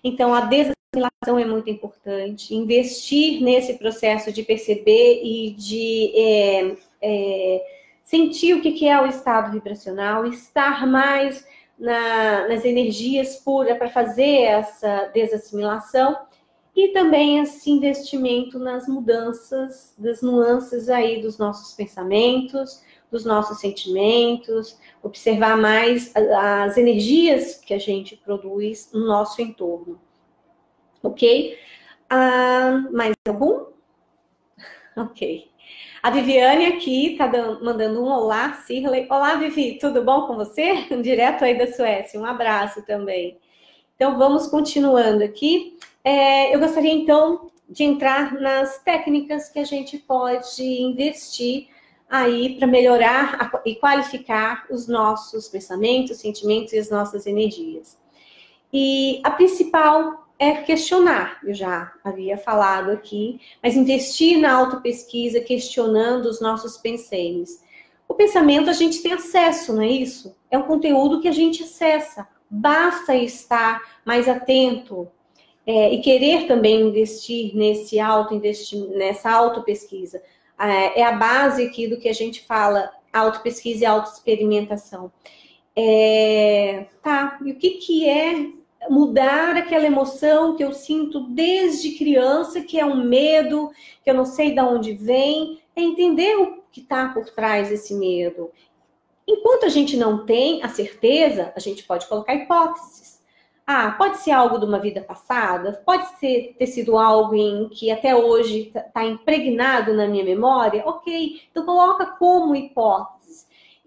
Então, a desassimilação é muito importante. Investir nesse processo de perceber e de é, é, sentir o que é o estado vibracional, estar mais... Na, nas energias puras para fazer essa desassimilação e também esse investimento nas mudanças, das nuances aí dos nossos pensamentos, dos nossos sentimentos, observar mais as energias que a gente produz no nosso entorno, ok? Ah, mais algum? Ok. A Viviane aqui está mandando um olá, Sirley. Olá, Vivi, tudo bom com você? Direto aí da Suécia, um abraço também. Então, vamos continuando aqui. É, eu gostaria, então, de entrar nas técnicas que a gente pode investir aí para melhorar e qualificar os nossos pensamentos, sentimentos e as nossas energias. E a principal... é questionar, eu já havia falado aqui, mas investir na autopesquisa, questionando os nossos pensamentos. O pensamento a gente tem acesso, não é isso? É um conteúdo que a gente acessa, basta estar mais atento é, e querer também investir nesse auto, investir nessa autopesquisa. É, é a base aqui do que a gente fala, autopesquisa e autoexperimentação. É, tá, e o que que é... mudar aquela emoção que eu sinto desde criança, que é um medo, que eu não sei de onde vem, é entender o que está por trás desse medo. Enquanto a gente não tem a certeza, a gente pode colocar hipóteses. Ah, pode ser algo de uma vida passada, pode ser, ter sido algo em que até hoje está impregnado na minha memória, ok, então coloca como hipótese.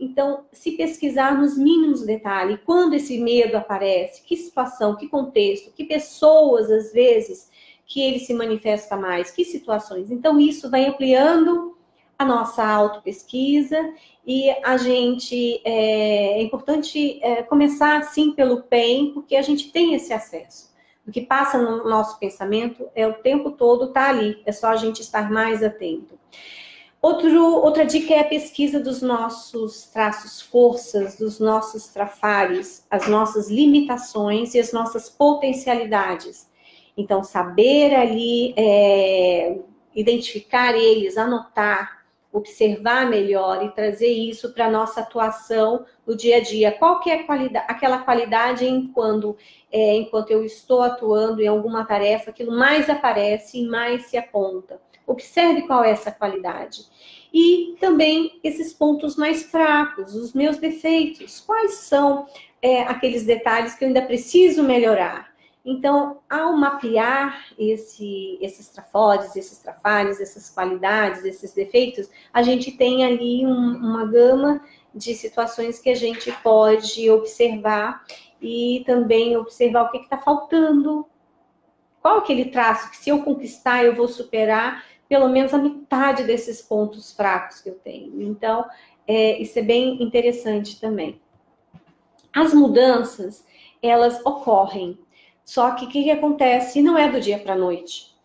Então, se pesquisar nos mínimos detalhes, quando esse medo aparece, que situação, que contexto, que pessoas, às vezes, que ele se manifesta mais, que situações. Então, isso vai ampliando a nossa autopesquisa e a gente, é, é importante é, começar, sim, pelo P E M, porque a gente tem esse acesso. O que passa no nosso pensamento é o tempo todo tá ali, é só a gente estar mais atento. Outro, outra dica é a pesquisa dos nossos traços forças, dos nossos trafares, as nossas limitações e as nossas potencialidades. Então, saber ali, é, identificar eles, anotar, observar melhor e trazer isso para a nossa atuação no dia a dia. Qual que é a qualidade, aquela qualidade em quando, é, enquanto eu estou atuando em alguma tarefa, aquilo mais aparece e mais se aponta. Observe qual é essa qualidade. E também esses pontos mais fracos, os meus defeitos. Quais são é, aqueles detalhes que eu ainda preciso melhorar? Então, ao mapear esse, esses trafores, esses trafares, essas qualidades, esses defeitos, a gente tem ali um, uma gama de situações que a gente pode observar e também observar o que está faltando. Qual aquele traço que, se eu conquistar, eu vou superar pelo menos a metade desses pontos fracos que eu tenho. Então, é, isso é bem interessante também. As mudanças, elas ocorrem. Só que o que, que acontece não é do dia para a noite.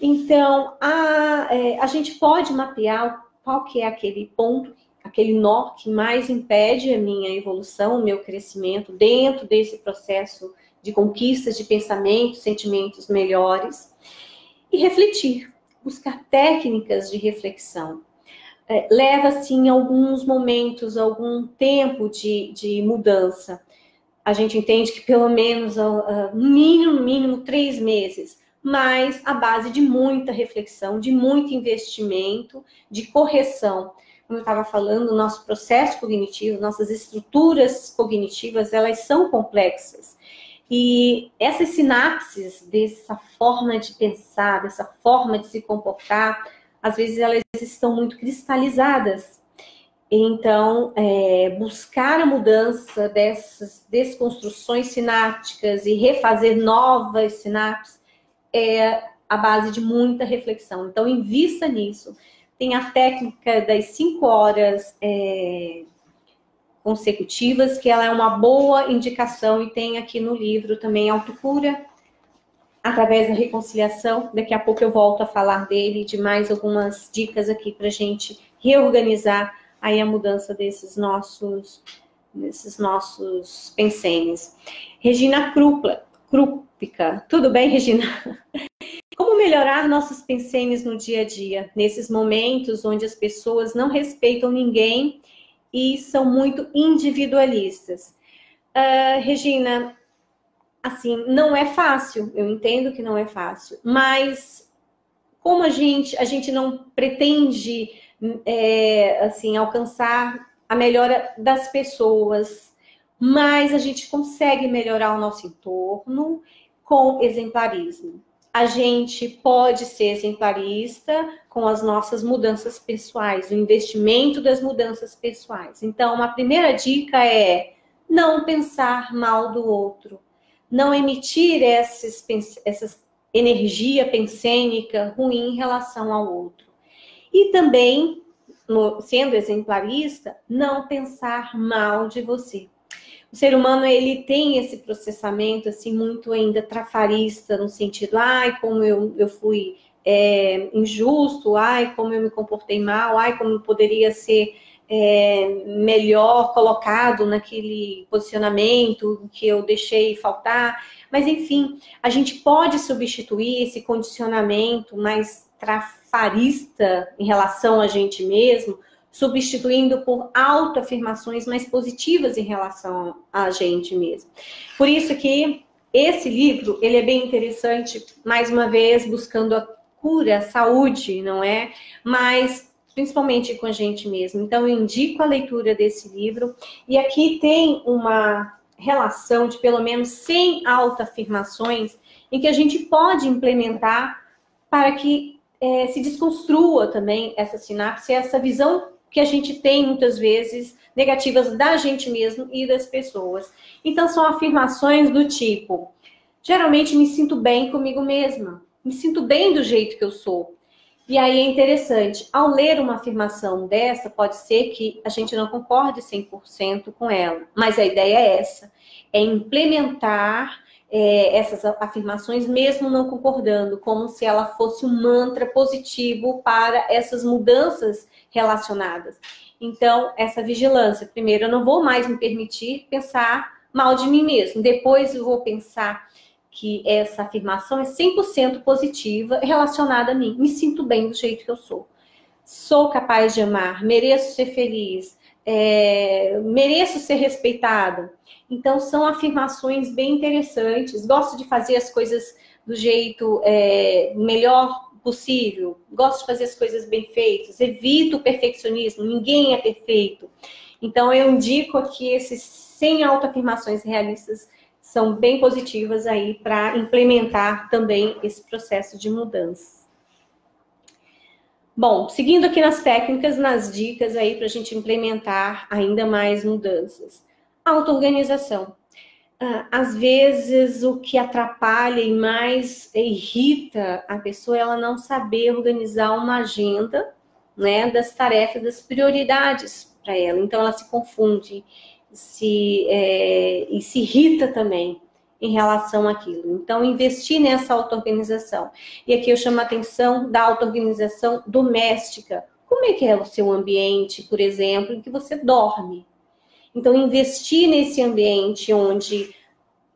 Então, a, é, a gente pode mapear qual que é aquele ponto, aquele nó que mais impede a minha evolução, o meu crescimento dentro desse processo de conquistas, de pensamentos, sentimentos melhores, e refletir, buscar técnicas de reflexão. É, leva, sim, alguns momentos, algum tempo de, de mudança. a gente entende que pelo menos, uh, mínimo, mínimo, três meses, mas a base de muita reflexão, de muito investimento, de correção. Como eu estava falando, o nosso processo cognitivo, nossas estruturas cognitivas, elas são complexas. E essas sinapses dessa forma de pensar, dessa forma de se comportar, às vezes elas estão muito cristalizadas. Então, é, buscar a mudança dessas desconstruções sinápticas e refazer novas sinapses é a base de muita reflexão. Então, invista nisso. Tem a técnica das cinco horas é, consecutivas, que ela é uma boa indicação, e tem aqui no livro também Autocura, através da reconciliação. Daqui a pouco eu volto a falar dele, de mais algumas dicas aqui para a gente reorganizar aí a mudança desses nossos, desses nossos pensênios. Regina Krupla, Krupka, tudo bem, Regina? Como melhorar nossos pensênios no dia a dia, nesses momentos onde as pessoas não respeitam ninguém e são muito individualistas? Uh, Regina, assim, não é fácil, eu entendo que não é fácil, mas como a gente, a gente não pretende é, assim, alcançar a melhora das pessoas, mas a gente consegue melhorar o nosso entorno com exemplarismo. A gente pode ser exemplarista com as nossas mudanças pessoais, o investimento das mudanças pessoais. Então, a primeira dica é não pensar mal do outro, não emitir essas, essas energia pensênica ruim em relação ao outro. E também, no, sendo exemplarista, não pensar mal de você. O ser humano, ele tem esse processamento, assim, muito ainda trafarista, no sentido, ai, como eu, eu fui é, injusto, ai, como eu me comportei mal, ai, como eu poderia ser é, melhor colocado naquele posicionamento que eu deixei faltar. Mas, enfim, a gente pode substituir esse condicionamento mais trafarista em relação a gente mesmo, substituindo por autoafirmações mais positivas em relação a gente mesmo. Por isso que esse livro, ele é bem interessante, mais uma vez, buscando a cura, a saúde, não é? Mas, principalmente com a gente mesmo. Então, eu indico a leitura desse livro. E aqui tem uma relação de pelo menos cem autoafirmações em que a gente pode implementar para que é, se desconstrua também essa sinapse, essa visão que a gente tem, muitas vezes, negativas da gente mesmo e das pessoas. Então, são afirmações do tipo, geralmente me sinto bem comigo mesma, me sinto bem do jeito que eu sou. E aí é interessante, ao ler uma afirmação dessa, pode ser que a gente não concorde cem por cento com ela, mas a ideia é essa, é implementar é, essas afirmações mesmo não concordando, como se ela fosse um mantra positivo para essas mudanças relacionadas. Então, essa vigilância. Primeiro, eu não vou mais me permitir pensar mal de mim mesmo. Depois, eu vou pensar que essa afirmação é cem por cento positiva relacionada a mim. Me sinto bem do jeito que eu sou. Sou capaz de amar. Mereço ser feliz. É, mereço ser respeitada. Então, são afirmações bem interessantes. Gosto de fazer as coisas do jeito é, melhor possível, gosto de fazer as coisas bem feitas, evito o perfeccionismo, ninguém é perfeito. Então, eu indico aqui esses cem autoafirmações realistas, são bem positivas aí para implementar também esse processo de mudança. Bom, seguindo aqui nas técnicas, nas dicas aí para a gente implementar ainda mais mudanças. Auto-organização. Às vezes, o que atrapalha e mais irrita a pessoa é ela não saber organizar uma agenda, né, das tarefas, das prioridades para ela. Então, ela se confunde se, é, e se irrita também em relação àquilo. Então, investir nessa auto-organização. E aqui eu chamo a atenção da auto-organização doméstica. Como é que é o seu ambiente, por exemplo, em que você dorme? Então, investir nesse ambiente onde,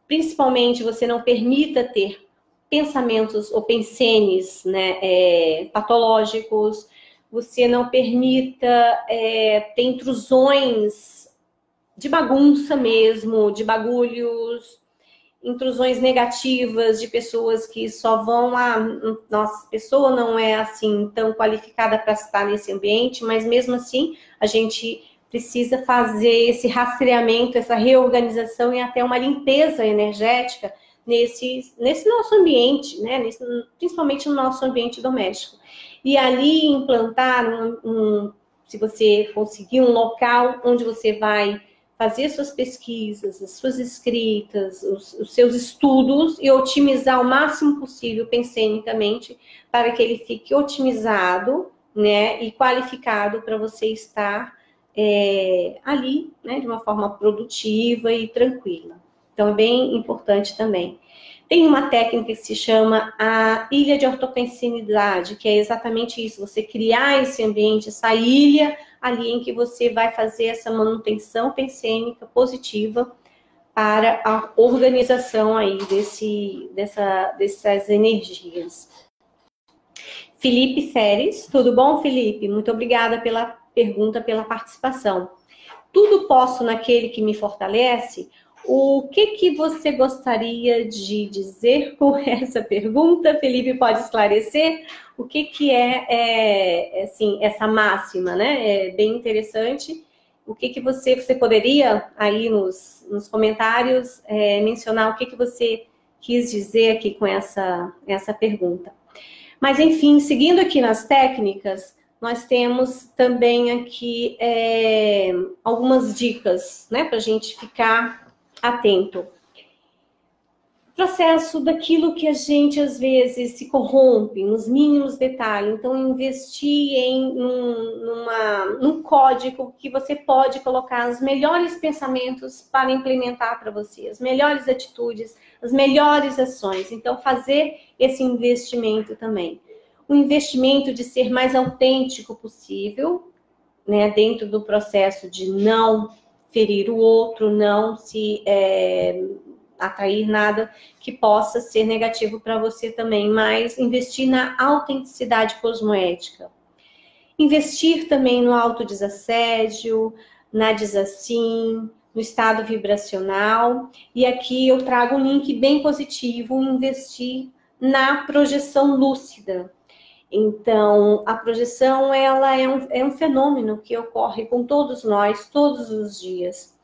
principalmente, você não permita ter pensamentos ou pensênios, né, é, patológicos, você não permita é, ter intrusões de bagunça mesmo, de bagulhos, intrusões negativas de pessoas que só vão a... Nossa, a pessoa não é, assim, tão qualificada para estar nesse ambiente, mas mesmo assim, a gente precisa fazer esse rastreamento, essa reorganização e até uma limpeza energética nesse, nesse nosso ambiente, né? Nesse, principalmente no nosso ambiente doméstico. E ali implantar, um, um, se você conseguir um local onde você vai fazer suas pesquisas, as suas escritas, os, os seus estudos e otimizar o máximo possível pensemicamente para que ele fique otimizado, né, e qualificado para você estar é, ali, né, de uma forma produtiva e tranquila. Então, é bem importante também. Tem uma técnica que se chama a ilha de ortopensinidade, que é exatamente isso, você criar esse ambiente, essa ilha ali em que você vai fazer essa manutenção pensêmica positiva para a organização aí desse, dessa, dessas energias. Felipe Séries, tudo bom, Felipe? Muito obrigada pela pergunta, pela participação. Tudo posso naquele que me fortalece? O que que você gostaria de dizer com essa pergunta? Felipe, pode esclarecer o que que é, é assim, essa máxima, né? É bem interessante. O que que você, você poderia aí nos, nos comentários é, mencionar o que que você quis dizer aqui com essa, essa pergunta. Mas, enfim, seguindo aqui nas técnicas, nós temos também aqui é, algumas dicas, né? Para a gente ficar atento. O processo daquilo que a gente, às vezes, se corrompe, nos mínimos detalhes. Então, investir em um, numa, num código que você pode colocar os melhores pensamentos para implementar para você, as melhores atitudes, as melhores ações. Então, fazer esse investimento também. O investimento de ser mais autêntico possível, né, dentro do processo de não ferir o outro, não se é, atrair nada que possa ser negativo para você também, mas investir na autenticidade cosmoética. Investir também no autodesassédio, na desassim, no estado vibracional. E aqui eu trago um link bem positivo, investir na projeção lúcida. Então, a projeção, ela é um, é um fenômeno que ocorre com todos nós, todos os dias.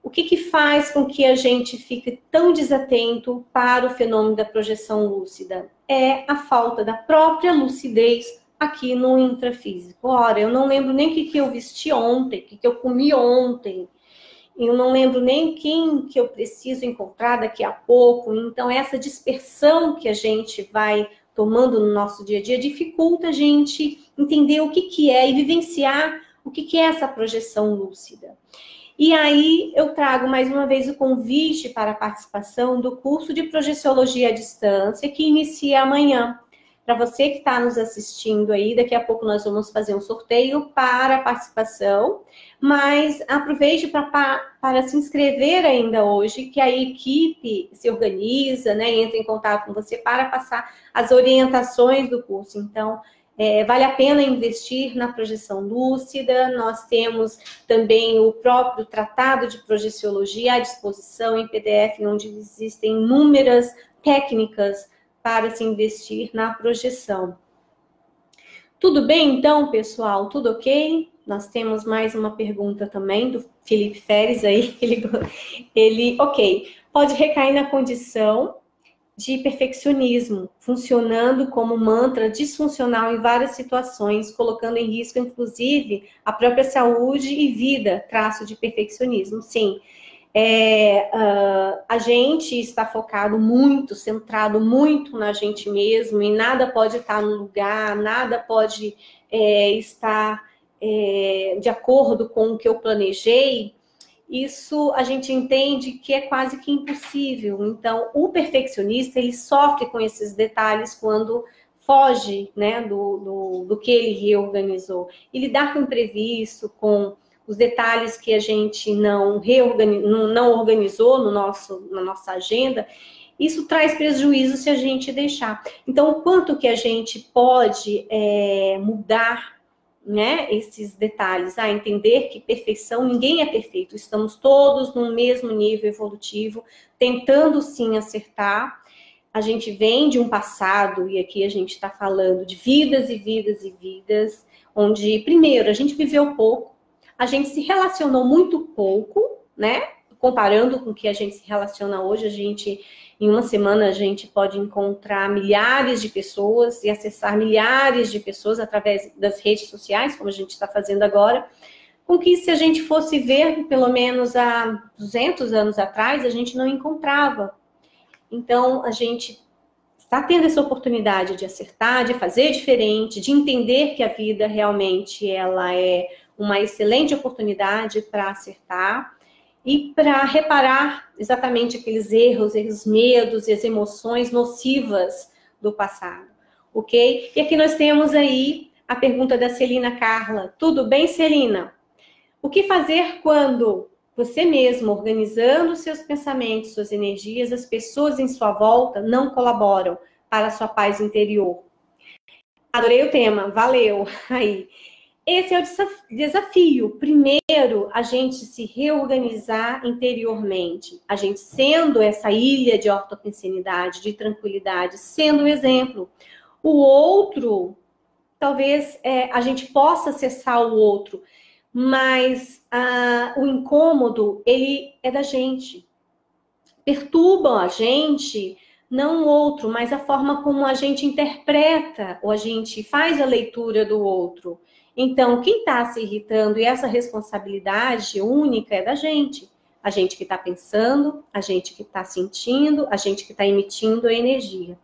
O que que faz com que a gente fique tão desatento para o fenômeno da projeção lúcida? É a falta da própria lucidez aqui no intrafísico. Ora, eu não lembro nem o que que eu vesti ontem, o que que eu comi ontem. Eu não lembro nem quem que eu preciso encontrar daqui a pouco. Então, essa dispersão que a gente vai tomando no nosso dia a dia, dificulta a gente entender o que que é e vivenciar o que que é essa projeção lúcida. E aí eu trago mais uma vez o convite para a participação do curso de Projeciologia à Distância, que inicia amanhã. Para você que está nos assistindo aí, daqui a pouco nós vamos fazer um sorteio para a participação, mas aproveite para, para se inscrever ainda hoje, que a equipe se organiza, né, entra em contato com você para passar as orientações do curso. Então, é, vale a pena investir na projeção lúcida. Nós temos também o próprio Tratado de Projeciologia à disposição em P D F, onde existem inúmeras técnicas para se investir na projeção. Tudo bem, então, pessoal? Tudo ok? Nós temos mais uma pergunta também do Felipe Feres aí. Ele, ele ok, pode recair na condição de perfeccionismo, funcionando como mantra disfuncional em várias situações, colocando em risco, inclusive, a própria saúde e vida, traço de perfeccionismo, sim. É, uh, a gente está focado muito, centrado muito na gente mesmo, e nada pode estar no lugar, nada pode é, estar é, de acordo com o que eu planejei. Isso a gente entende que é quase que impossível. Então, o perfeccionista, ele sofre com esses detalhes quando foge, né, do, do, do que ele reorganizou. Ele dá com imprevisto, com os detalhes que a gente não, reorganiz... não organizou no nosso, na nossa agenda, isso traz prejuízo se a gente deixar. Então, o quanto que a gente pode é, mudar né, esses detalhes, a entender que perfeição, ninguém é perfeito, estamos todos no mesmo nível evolutivo, tentando sim acertar. A gente vem de um passado, e aqui a gente está falando de vidas e vidas e vidas, onde, primeiro, a gente viveu pouco, a gente se relacionou muito pouco, né, comparando com o que a gente se relaciona hoje, a gente, em uma semana, a gente pode encontrar milhares de pessoas e acessar milhares de pessoas através das redes sociais, como a gente está fazendo agora, com que se a gente fosse ver, pelo menos há duzentos anos atrás, a gente não encontrava. Então, a gente está tendo essa oportunidade de acertar, de fazer diferente, de entender que a vida realmente ela é uma excelente oportunidade para acertar, e para reparar exatamente aqueles erros, os medos e as emoções nocivas do passado, ok? E aqui nós temos aí a pergunta da Celina Carla. Tudo bem, Celina? O que fazer quando você mesmo, organizando seus pensamentos, suas energias, as pessoas em sua volta não colaboram para a sua paz interior? Adorei o tema, valeu aí. Esse é o desafio. Primeiro, a gente se reorganizar interiormente. A gente sendo essa ilha de ortopensenidade, de tranquilidade, sendo um exemplo. O outro, talvez é, a gente possa acessar o outro, mas ah, o incômodo, ele é da gente. Perturbam a gente, não o outro, mas a forma como a gente interpreta ou a gente faz a leitura do outro. Então, quem está se irritando, e essa responsabilidade única é da gente. A gente que está pensando, a gente que está sentindo, a gente que está emitindo a energia.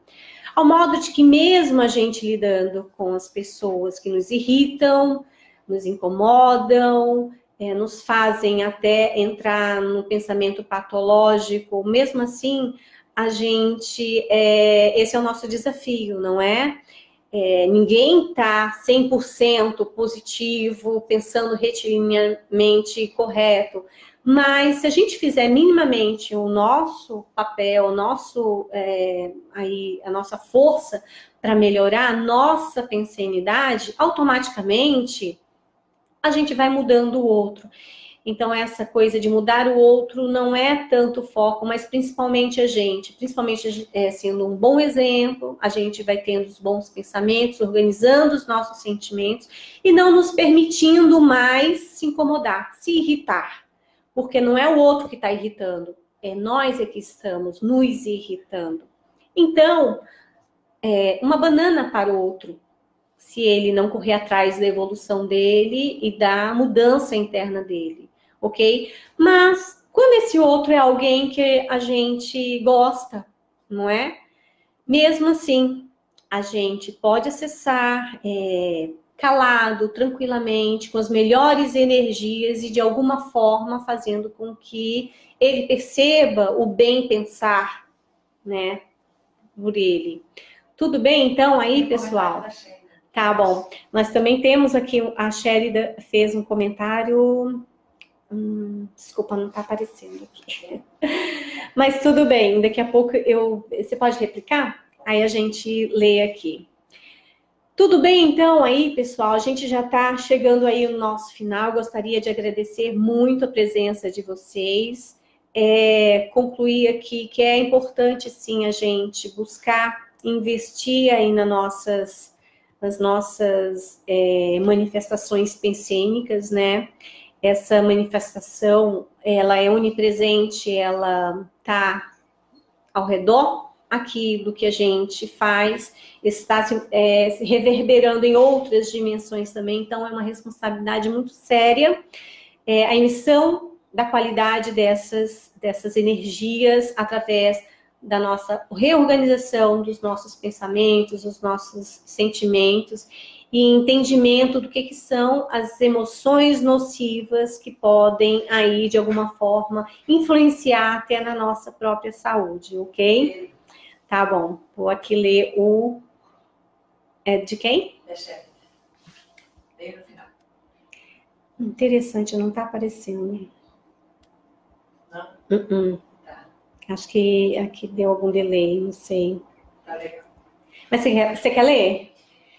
Ao modo de que mesmo a gente lidando com as pessoas que nos irritam, nos incomodam, é, nos fazem até entrar no pensamento patológico, mesmo assim, a gente, é, esse é o nosso desafio, não é? É, ninguém está cem por cento positivo, pensando retilinhamente correto. Mas se a gente fizer minimamente o nosso papel, o nosso, é, aí, a nossa força para melhorar a nossa pensenidade, automaticamente a gente vai mudando o outro. Então essa coisa de mudar o outro não é tanto foco, mas principalmente a gente, principalmente é, sendo um bom exemplo, a gente vai tendo os bons pensamentos, organizando os nossos sentimentos e não nos permitindo mais se incomodar, se irritar, porque não é o outro que está irritando, é nós é que estamos nos irritando. Então, é uma banana para o outro, se ele não correr atrás da evolução dele e da mudança interna dele. Ok? Mas, quando esse outro é alguém que a gente gosta, não é? Mesmo assim, a gente pode acessar é, calado, tranquilamente, com as melhores energias e de alguma forma fazendo com que ele perceba o bem pensar, né? Por ele. Tudo bem, então, aí, pessoal? Tá bom. Nós também temos aqui, a Sherida fez um comentário... Hum, desculpa, não tá aparecendo aqui. Mas tudo bem, daqui a pouco eu... Você pode replicar? Aí a gente lê aqui. Tudo bem, então, aí, pessoal? A gente já tá chegando aí no nosso final. Gostaria de agradecer muito a presença de vocês. É, concluir aqui que é importante, sim, a gente buscar investir aí nas nossas... nas nossas é, manifestações pensênicas, né? Essa manifestação, ela é onipresente, ela tá ao redor aqui do que a gente faz, está se, é, se reverberando em outras dimensões também, então é uma responsabilidade muito séria. É, a emissão da qualidade dessas, dessas energias através da nossa reorganização dos nossos pensamentos, dos nossos sentimentos e entendimento do que, que são as emoções nocivas que podem aí, de alguma forma, influenciar até na nossa própria saúde, ok? Tá bom, vou aqui ler o... É de quem? Da chefe. Leio no final. Interessante, não tá aparecendo. Não? Uh-uh. Acho que aqui deu algum delay, não sei. Tá legal. Mas você, você quer ler?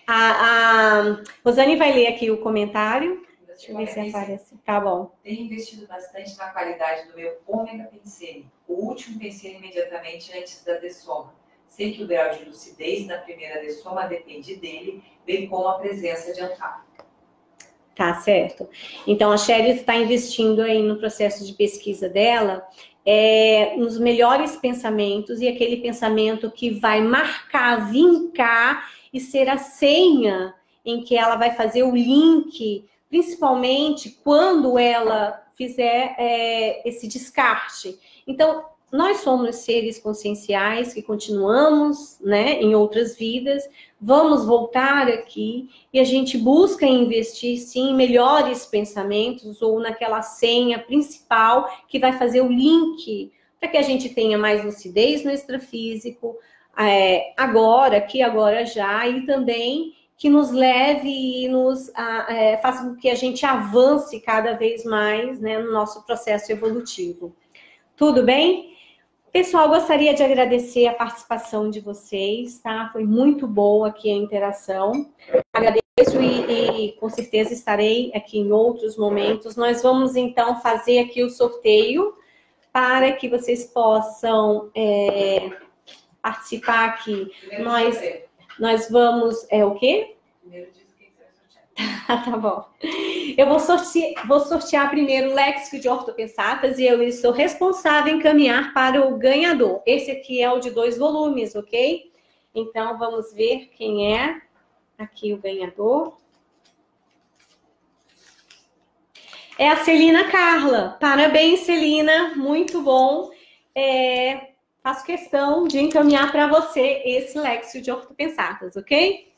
A, a Rosane vai ler aqui o comentário. Deixa eu ver se aparece. Tá bom. Tenho investido bastante na qualidade do meu ômega pensene, o último pensene imediatamente antes da dessoma. Sei que o grau de lucidez na primeira dessoma depende dele, bem como a presença de Antar. Tá certo. Então, a Sherida está investindo aí no processo de pesquisa dela, é, nos melhores pensamentos e aquele pensamento que vai marcar, vincar e ser a senha em que ela vai fazer o link, principalmente quando ela fizer é, esse descarte. Então, nós somos seres conscienciais que continuamos, né, em outras vidas, vamos voltar aqui e a gente busca investir, sim, em melhores pensamentos ou naquela senha principal que vai fazer o link para que a gente tenha mais lucidez no extrafísico, é, agora, aqui, agora, já, e também que nos leve e nos a, é, faça com que a gente avance cada vez mais, né, no nosso processo evolutivo. Tudo bem? Pessoal, gostaria de agradecer a participação de vocês, tá? Foi muito boa aqui a interação. Agradeço e, e com certeza estarei aqui em outros momentos. Nós vamos, então, fazer aqui o sorteio para que vocês possam é, participar aqui. Nós, nós vamos... É o quê? Primeiro diz quem vai sortear. Tá bom. Eu vou sortear, vou sortear primeiro o Léxico de Ortopensatas e eu estou responsável em encaminhar para o ganhador. Esse aqui é o de dois volumes, ok? Então, vamos ver quem é aqui o ganhador. É a Celina Carla. Parabéns, Celina. Muito bom. É, faço questão de encaminhar para você esse Léxico de Ortopensatas, ok?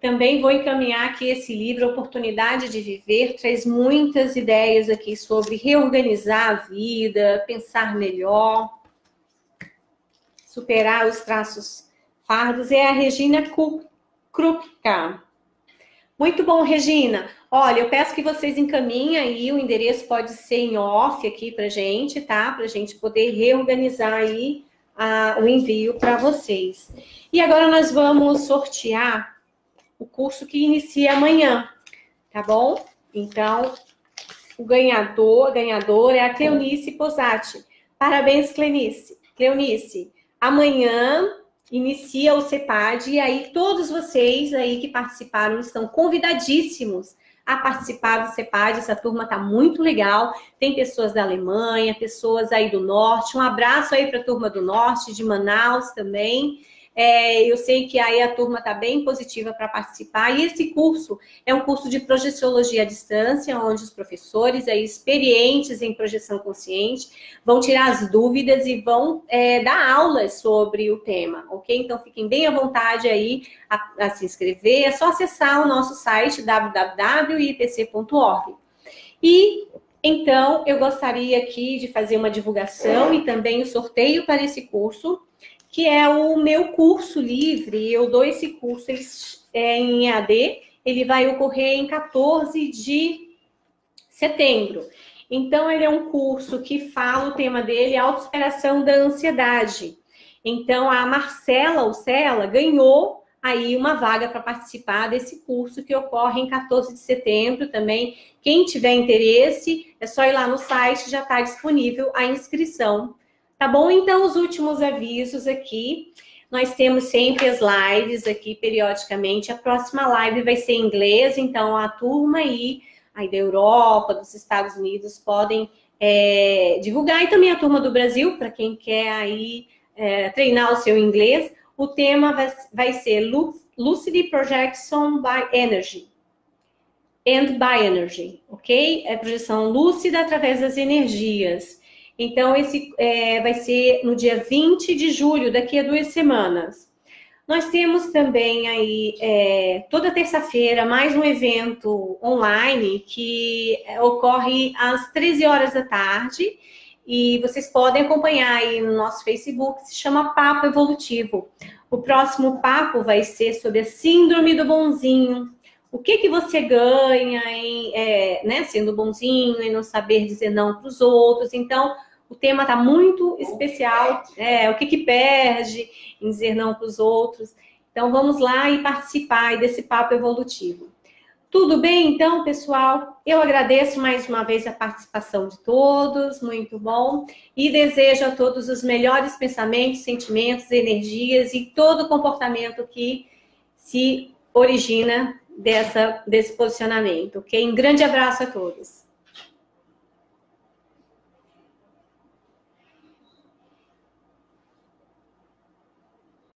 Também vou encaminhar aqui esse livro, Oportunidade de Viver, traz muitas ideias aqui sobre reorganizar a vida, pensar melhor, superar os traços pardos. É a Regina Krupka. Muito bom, Regina. Olha, eu peço que vocês encaminhem aí, o endereço pode ser em off aqui pra gente, tá? Pra gente poder reorganizar aí a, o envio para vocês. E agora nós vamos sortear o curso que inicia amanhã, tá bom? Então, o ganhador, ganhador é a Cleonice Posati. Parabéns, Cleonice. Cleonice, amanhã inicia o CEPAD e aí todos vocês aí que participaram estão convidadíssimos a participar do CEPAD. Essa turma tá muito legal. Tem pessoas da Alemanha, pessoas aí do Norte. Um abraço aí para a turma do Norte, de Manaus também. É, eu sei que aí a turma está bem positiva para participar, e esse curso é um curso de Projeciologia à distância, onde os professores aí, experientes em projeção consciente, vão tirar as dúvidas e vão é, dar aulas sobre o tema, ok? Então, fiquem bem à vontade aí a, a se inscrever, é só acessar o nosso site w w w ponto i p c ponto org. E... então, eu gostaria aqui de fazer uma divulgação e também o sorteio para esse curso, que é o meu curso livre. Eu dou esse curso em E A D, ele vai ocorrer em quatorze de setembro. Então, ele é um curso que fala, o tema dele é a autossuperação da ansiedade. Então, a Marcela, ou Sela, ganhou aí uma vaga para participar desse curso que ocorre em quatorze de setembro também. Quem tiver interesse, é só ir lá no site, já está disponível a inscrição. Tá bom? Então, os últimos avisos aqui. Nós temos sempre as lives aqui, periodicamente. A próxima live vai ser em inglês, então a turma aí, aí da Europa, dos Estados Unidos, podem é, divulgar. E também a turma do Brasil, para quem quer aí é, treinar o seu inglês. O tema vai, vai ser Lucid Projection by Energy. And by Energy, ok? É projeção lúcida através das energias. Então, esse é, vai ser no dia vinte de julho, daqui a duas semanas. Nós temos também aí, é, toda terça-feira, mais um evento online que ocorre às treze horas da tarde. E vocês podem acompanhar aí no nosso Facebook, se chama Papo Evolutivo. O próximo papo vai ser sobre a Síndrome do Bonzinho. O que que você ganha em é, né, sendo bonzinho e não saber dizer não para os outros? Então, o tema está muito especial, é, o que que perde em dizer não para os outros. Então, vamos lá e participar desse papo evolutivo. Tudo bem, então, pessoal? Eu agradeço mais uma vez a participação de todos, muito bom. E desejo a todos os melhores pensamentos, sentimentos, energias e todo o comportamento que se origina dessa, desse posicionamento, ok? Um grande abraço a todos.